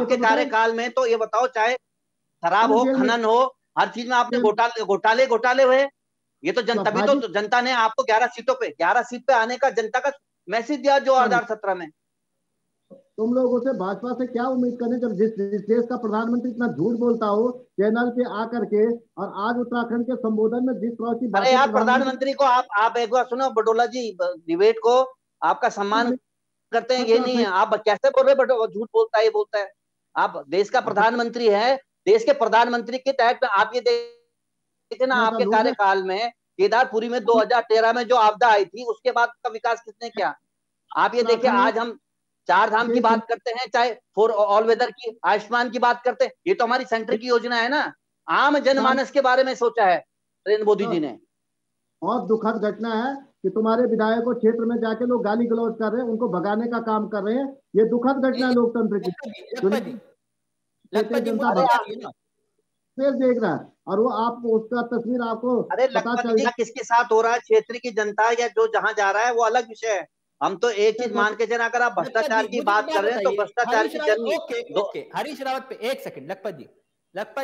आपके कार्यकाल में। तो ये बताओ, चाहे शराब हो, खनन हो, हर चीज में आपने घोटाले घोटाले घोटाले हुए। ये तो जनता भी तो जनता ने आपको 11 सीट पे आने का जनता का मैसेज दिया 2017 में। तुम लोगों से भाजपा से क्या उम्मीद करें जब जिस देश का प्रधानमंत्री इतना झूठ बोलता हो चैनल पे आकर के, और आज उत्तराखंड के संबोधन में जिस तरह की बात। अरे यार प्रधानमंत्री को आप एक बार सुनो, बड़ोला जी डिबेट को आपका सम्मान करते हैं, ये नहीं है आप कैसे बोल रहे बड़ोला झूठ बोलता है, ये बोलता है। आप देश का प्रधानमंत्री है, देश के प्रधानमंत्री के तहत आप ये देखे ना आपके कार्यकाल में केदारपुरी में 2013 में जो आपदा आई थी उसके बाद का विकास किसने किया? आप ये देखिए, आज हम 4 धाम की बात करते हैं, चाहे 4 ऑल वेदर की आयुष्मान की बात करते हैं, ये तो हमारी सेंटर की योजना है ना। आम जनमानस के बारे में सोचा है नरेंद्र मोदी जी ने। बहुत दुखद घटना है कि तुम्हारे विधायकों क्षेत्र में जाके लोग गाली गलौज कर रहे हैं, उनको भगाने का काम कर रहे हैं, ये दुखद घटना है लोकतंत्र की। देख रहा है और वो आपको उसका तस्वीर आपको, अरे किसके साथ हो रहा है, क्षेत्र की जनता या जो जहां जा रहा है वो अलग विषय है। हम तो एक चीज मान के चले, अगर आप भ्रष्टाचार की बात कर रहे हैं तो भ्रष्टाचार की जन्म हरीश रावत पे। एक सेकंड लखपत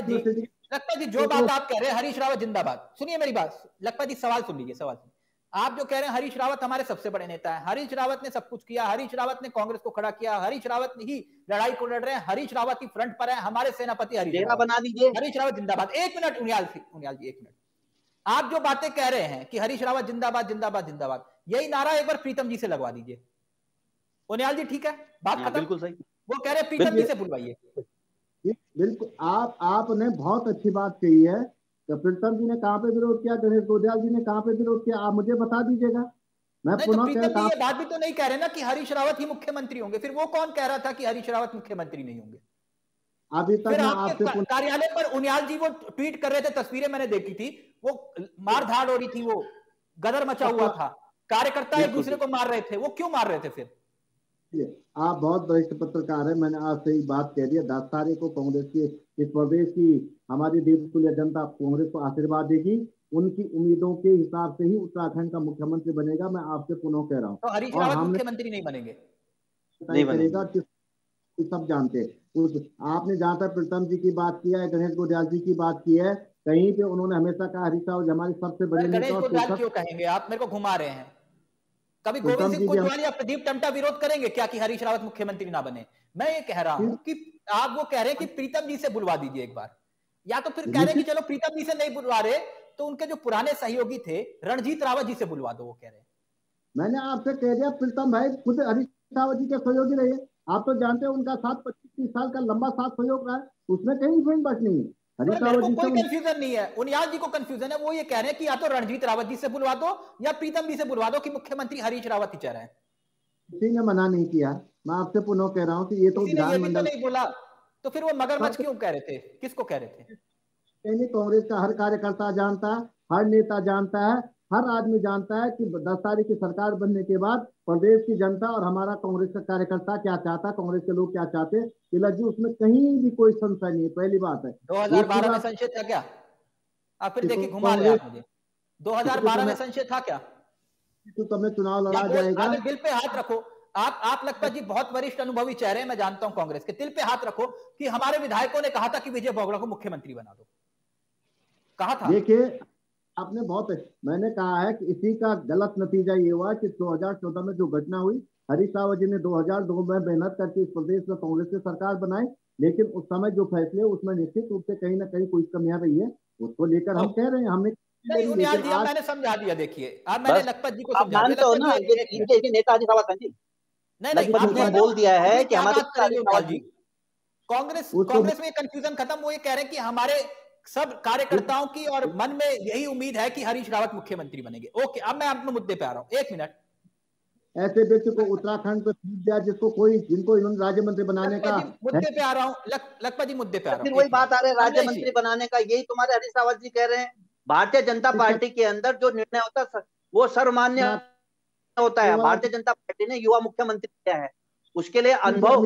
जी, जो बात आप कह रहे हैं, हरीश रावत जिंदाबाद, सुनिए मेरी बात। लखपत जी सवाल सुन लीजिए, सवाल आप जो कह रहे हैं, हरीश रावत हमारे सबसे बड़े नेता है, हरीश रावत ने सब कुछ किया, हरीश रावत ने कांग्रेस को खड़ा किया, हरीश रावत ने ही लड़ाई को लड़ रहे हैं, हरीश रावत ही फ्रंट पर है, हमारे सेनापति हरीश रावत बना दीजिए, हरीश रावत जिंदाबाद। एक मिनट उनियाल जी, एक मिनट। आप जो बातें कह रहे हैं कि हरीश रावत जिंदाबाद जिंदाबाद जिंदाबाद, यही नारा एक बार प्रीतम जी से लगवा दीजिए उनियाल जी, ठीक है? बात खत्म, बिल्कुल सही। वो कह रहे हैं प्रीतम जी से बुलवाइए। बिल्कुल आपने बहुत अच्छी बात कही है। तो प्रीतम जी ने कहाँ पे विरोध किया, गणेश गोदियाल जी ने कहाँ पे विरोध किया, आप मुझे बता दीजिएगा। मैं पुनः कह रहा हूं, ये बात भी तो नहीं कह रहे ना कि हरीश रावत ही मुख्यमंत्री होंगे, फिर वो कौन कह रहा था कि हरीश रावत मुख्यमंत्री नहीं होंगे? अभी तक आपके कार्यालय पर उनियाल जी वो ट्वीट कर रहे थे, तस्वीरें मैंने देखी थी, वो मार धाड़ हो रही थी, वो गदर मचा हुआ था, कार्यकर्ता एक दूसरे को मार रहे थे, वो क्यों मार रहे थे? फिर आप बहुत वरिष्ठ पत्रकार हैं, मैंने आपसे ही बात कह दी है। 10 तारीख को कांग्रेस की इस प्रदेश की हमारी देवतुल्य जनता कांग्रेस को आशीर्वाद देगी, उनकी उम्मीदों के हिसाब से ही उत्तराखंड का मुख्यमंत्री बनेगा। मैं आपसे पुनः कह रहा हूँ, तो हरीश रावत मुख्यमंत्री नहीं बनेंगे, नहीं बनेगा, सब जानते हैं। आपने जहाँ तक प्रीतम जी की बात की है, गणेश गोदियाल जी की बात की है, कहीं पे उन्होंने हमेशा कहा हरीश रावत हमारे सबसे बड़े नेता। क्यों कहेंगे आप, मेरे को घुमा रहे हैं। कभी गोविंद सिंह कोतवाली या प्रदीप टमटा विरोध करेंगे क्या कि हरीश रावत मुख्यमंत्री ना बने? मैं ये कह रहा हूं कि आप वो कह रहे हैं कि प्रीतम जी से बुलवा दीजिए एक बार, या तो फिर कह रहे हैं कि चलो प्रीतम जी से नहीं बुलवा रहे तो उनके जो पुराने सहयोगी थे रणजीत रावत जी से बुलवा दो, वो कह रहे हैं। मैंने आपसे कह दिया प्रीतम भाई खुद हरीश रावत जी के सहयोगी रहे, आप तो जानते हैं उनका साथ 25-30 साल का लंबा साथ सहयोग रहा है, उसमें कहीं कोई बात नहीं है। कोई कंफ्यूजन नहीं है, उनियाल जी को कंफ्यूजन है, वो ये कह रहे हैं कि या तो रणजीत रावत जी से बुलवा दो या प्रीतम जी से बुलवा दो कि मुख्यमंत्री हरीश रावत ही चाह रहे हैं। किसी ने मना नहीं किया, मैं आपसे पुनः कह रहा हूं कि ये तो विधानमंडल नहीं बोला, तो फिर वो मगरमच्छ क्यों कह रहे थे, किसको कह रहे थे? यानी कांग्रेस का हर कार्यकर्ता जानता है, हर नेता जानता है, हर आदमी जानता है कि 10 तारीख की सरकार बनने के बाद प्रदेश की जनता और हमारा कांग्रेस का कार्यकर्ता क्या चाहता, कांग्रेस के लोग क्या चाहते। तिलक जी उसमें कहीं भी कोई संशय नहीं है, पहली बात है। 2012 में संशय था क्या? आप फिर देखिए घुमा रहे आप मुझे। 2012 में संशय था क्या? तो तुम्हें चुनाव लड़ा जाएगा, दिल पे हाथ रखो। आप लगता जी बहुत वरिष्ठ अनुभवी चेहरे हैं, मैं जानता हूँ कांग्रेस के, दिल पे हाथ रखो कि हमारे विधायकों ने कहा था कि विजय भोगड़ा को मुख्यमंत्री बना दो, कहा था। देखिए आपने बहुत, मैंने कहा है कि इसी का गलत नतीजा ये हुआ कि 2014 में जो घटना हुई, हरीश रावत जी ने 2002 में मेहनत करके इस प्रदेश में कांग्रेस की सरकार बनाई, लेकिन उस समय जो फैसले उसमें निश्चित रूप से कहीं ना कहीं कोई कमियां रही है, उसको लेकर हम कह रहे हैं हमने दिया, मैंने समझा दिया। देखिए अब मैंने लखपत जी को समझा इनके नेता अजय रावत जी नहीं आपने बोल दिया है कि हमारे कांग्रेस कांग्रेस में कंफ्यूजन खत्म। वो ये कह रहे हैं कि हमारे सब कार्यकर्ताओं की और मन में यही उम्मीद है कि हरीश रावत मुख्यमंत्री बनेंगे। ओके अब मैं अपने मुद्दे पे आ रहा हूँ, एक मिनट। ऐसे व्यक्ति को उत्तराखंड पर सीट दिया जिसको कोई जिनको इन्होंने राज्य मंत्री बनाने का मुद्दे पे आ रहा हूँ, लखपत जी मुद्दे पे आ रहा हूँ। वही बात आ रहा है राज्य मंत्री बनाने का, यही तुम्हारे हरीश रावत जी कह रहे हैं। भारतीय जनता पार्टी के अंदर जो निर्णय होता है वो सर्वमान्य होता है। भारतीय जनता पार्टी ने युवा मुख्यमंत्री किया है, उसके लिए अनुभव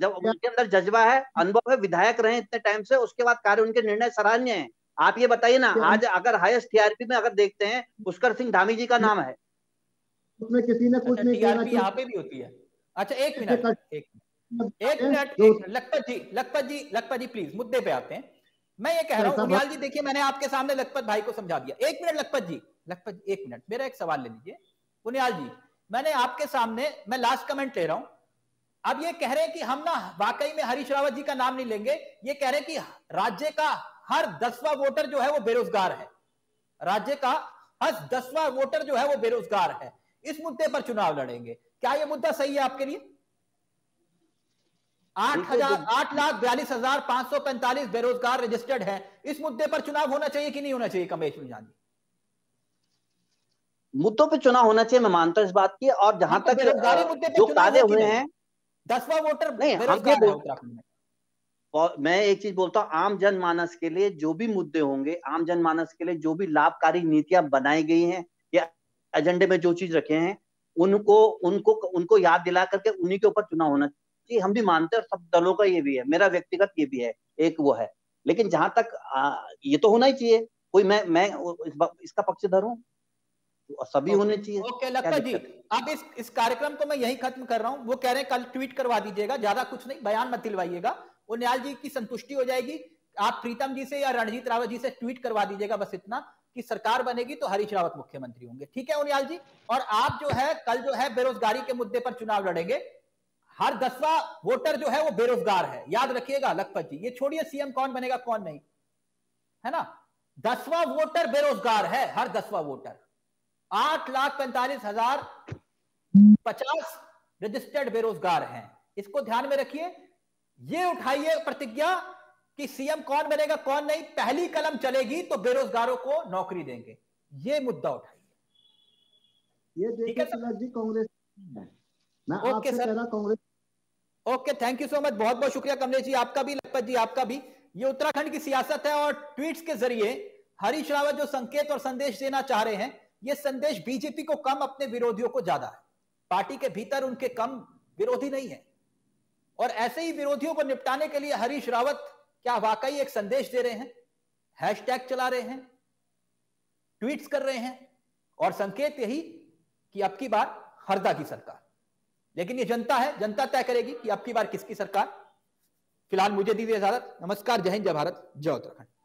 जब उनके अंदर जज्बा है, अनुभव है, विधायक रहे इतने टाइम से, उसके बाद कार्य उनके निर्णय सराहनीय हैं। आप ये बताइए ना, आज अगर हाईएस्ट टीआरपी में अगर देखते हैं पुष्कर सिंह धामी जी का नाम है, उसमें किसी ने कुछ नहीं किया। यहाँ पे भी होती है। अच्छा एक मिनट लखपत जी प्लीज मुद्दे पे आते हैं। मैं ये कह रहा हूँ जी, देखिए मैंने आपके सामने लखपत भाई को समझा दिया। एक मिनट लखपत जी एक मिनट मेरा एक सवाल ले लीजिए। कुनियाल जी मैंने आपके सामने मैं लास्ट कमेंट ले रहा हूं। अब ये कह रहे हैं कि हम ना वाकई में हरीश रावत जी का नाम नहीं लेंगे। ये कह रहे हैं कि राज्य का हर 10वां वोटर जो है वो बेरोजगार है, राज्य का हर 10वां वोटर जो है वो बेरोजगार है, इस मुद्दे पर चुनाव लड़ेंगे। क्या ये मुद्दा सही है आपके लिए? 8,42,545 बेरोजगार रजिस्टर्ड है, इस मुद्दे पर चुनाव होना चाहिए कि नहीं होना चाहिए? कमलेश चुनियाल जी मुद्दों पे चुनाव होना चाहिए, मैं मानता हूँ इस बात की। और जहां तक जो वादे हुए हैं 10वां वोटर नहीं, मैं एक चीज बोलता हूँ, आम जनमानस के लिए जो भी मुद्दे होंगे, आम जनमानस के लिए जो भी लाभकारी नीतियां बनाई गई हैं या एजेंडे में जो चीज रखे हैं, उनको उनको उनको याद दिला करके उन्हीं के ऊपर चुनाव होना चाहिए। हम भी मानते हैं, सब दलों का ये भी है, मेरा व्यक्तिगत ये भी है, एक वो है। लेकिन जहां तक ये तो होना ही चाहिए कोई, मैं इसका पक्षधर हूँ, सभी होने चाहिए। ओके लखपत जी अब इस कार्यक्रम को मैं यही खत्म कर रहा हूं। वो कह रहे हैं कल ट्वीट करवा दीजिएगा, ज्यादा कुछ नहीं, बयान मत दिलवाइएगा, उन्याल जी की संतुष्टि हो जाएगी। आप प्रीतम जी से या रणजीत रावत जी से ट्वीट करवा दीजिएगा बस इतना कि सरकार बनेगी तो हरीश रावत मुख्यमंत्री होंगे। ठीक है उन्याल जी, और आप जो है कल जो है बेरोजगारी के मुद्दे पर चुनाव लड़ेंगे। हर 10वां वोटर जो है वो बेरोजगार है, याद रखिएगा लखपत जी। ये छोड़िए सीएम कौन बनेगा कौन नहीं, है ना, 10वां वोटर बेरोजगार है, हर 10वां वोटर। 8,45,050 रजिस्टर्ड बेरोजगार हैं, इसको ध्यान में रखिए। ये उठाइए प्रतिज्ञा कि सीएम कौन बनेगा कौन नहीं, पहली कलम चलेगी तो बेरोजगारों को नौकरी देंगे, ये मुद्दा उठाइए। ये देखिए तिलक जी कांग्रेस ना, okay sir Congress, okay thank you so much, बहुत बहुत शुक्रिया कमलेश जी आपका भी, लखपत जी आपका भी। ये उत्तराखंड की सियासत है और ट्वीट्स के जरिए हरीश रावत जो संकेत और संदेश देना चाह रहे हैं, ये संदेश बीजेपी को कम, अपने विरोधियों को ज्यादा है। पार्टी के भीतर उनके कम विरोधी नहीं है, और ऐसे ही विरोधियों को निपटाने के लिए हरीश रावत क्या वाकई एक संदेश दे रहे हैं? हैशटैग चला रहे हैं, ट्वीट्स कर रहे हैं, और संकेत यही कि अब की बार हरदा की सरकार। लेकिन ये जनता है, जनता तय करेगी कि अब की बार किसकी सरकार। फिलहाल मुझे दीजिए इजाजत, नमस्कार, जय हिंद, जय भारत, जय उत्तराखंड।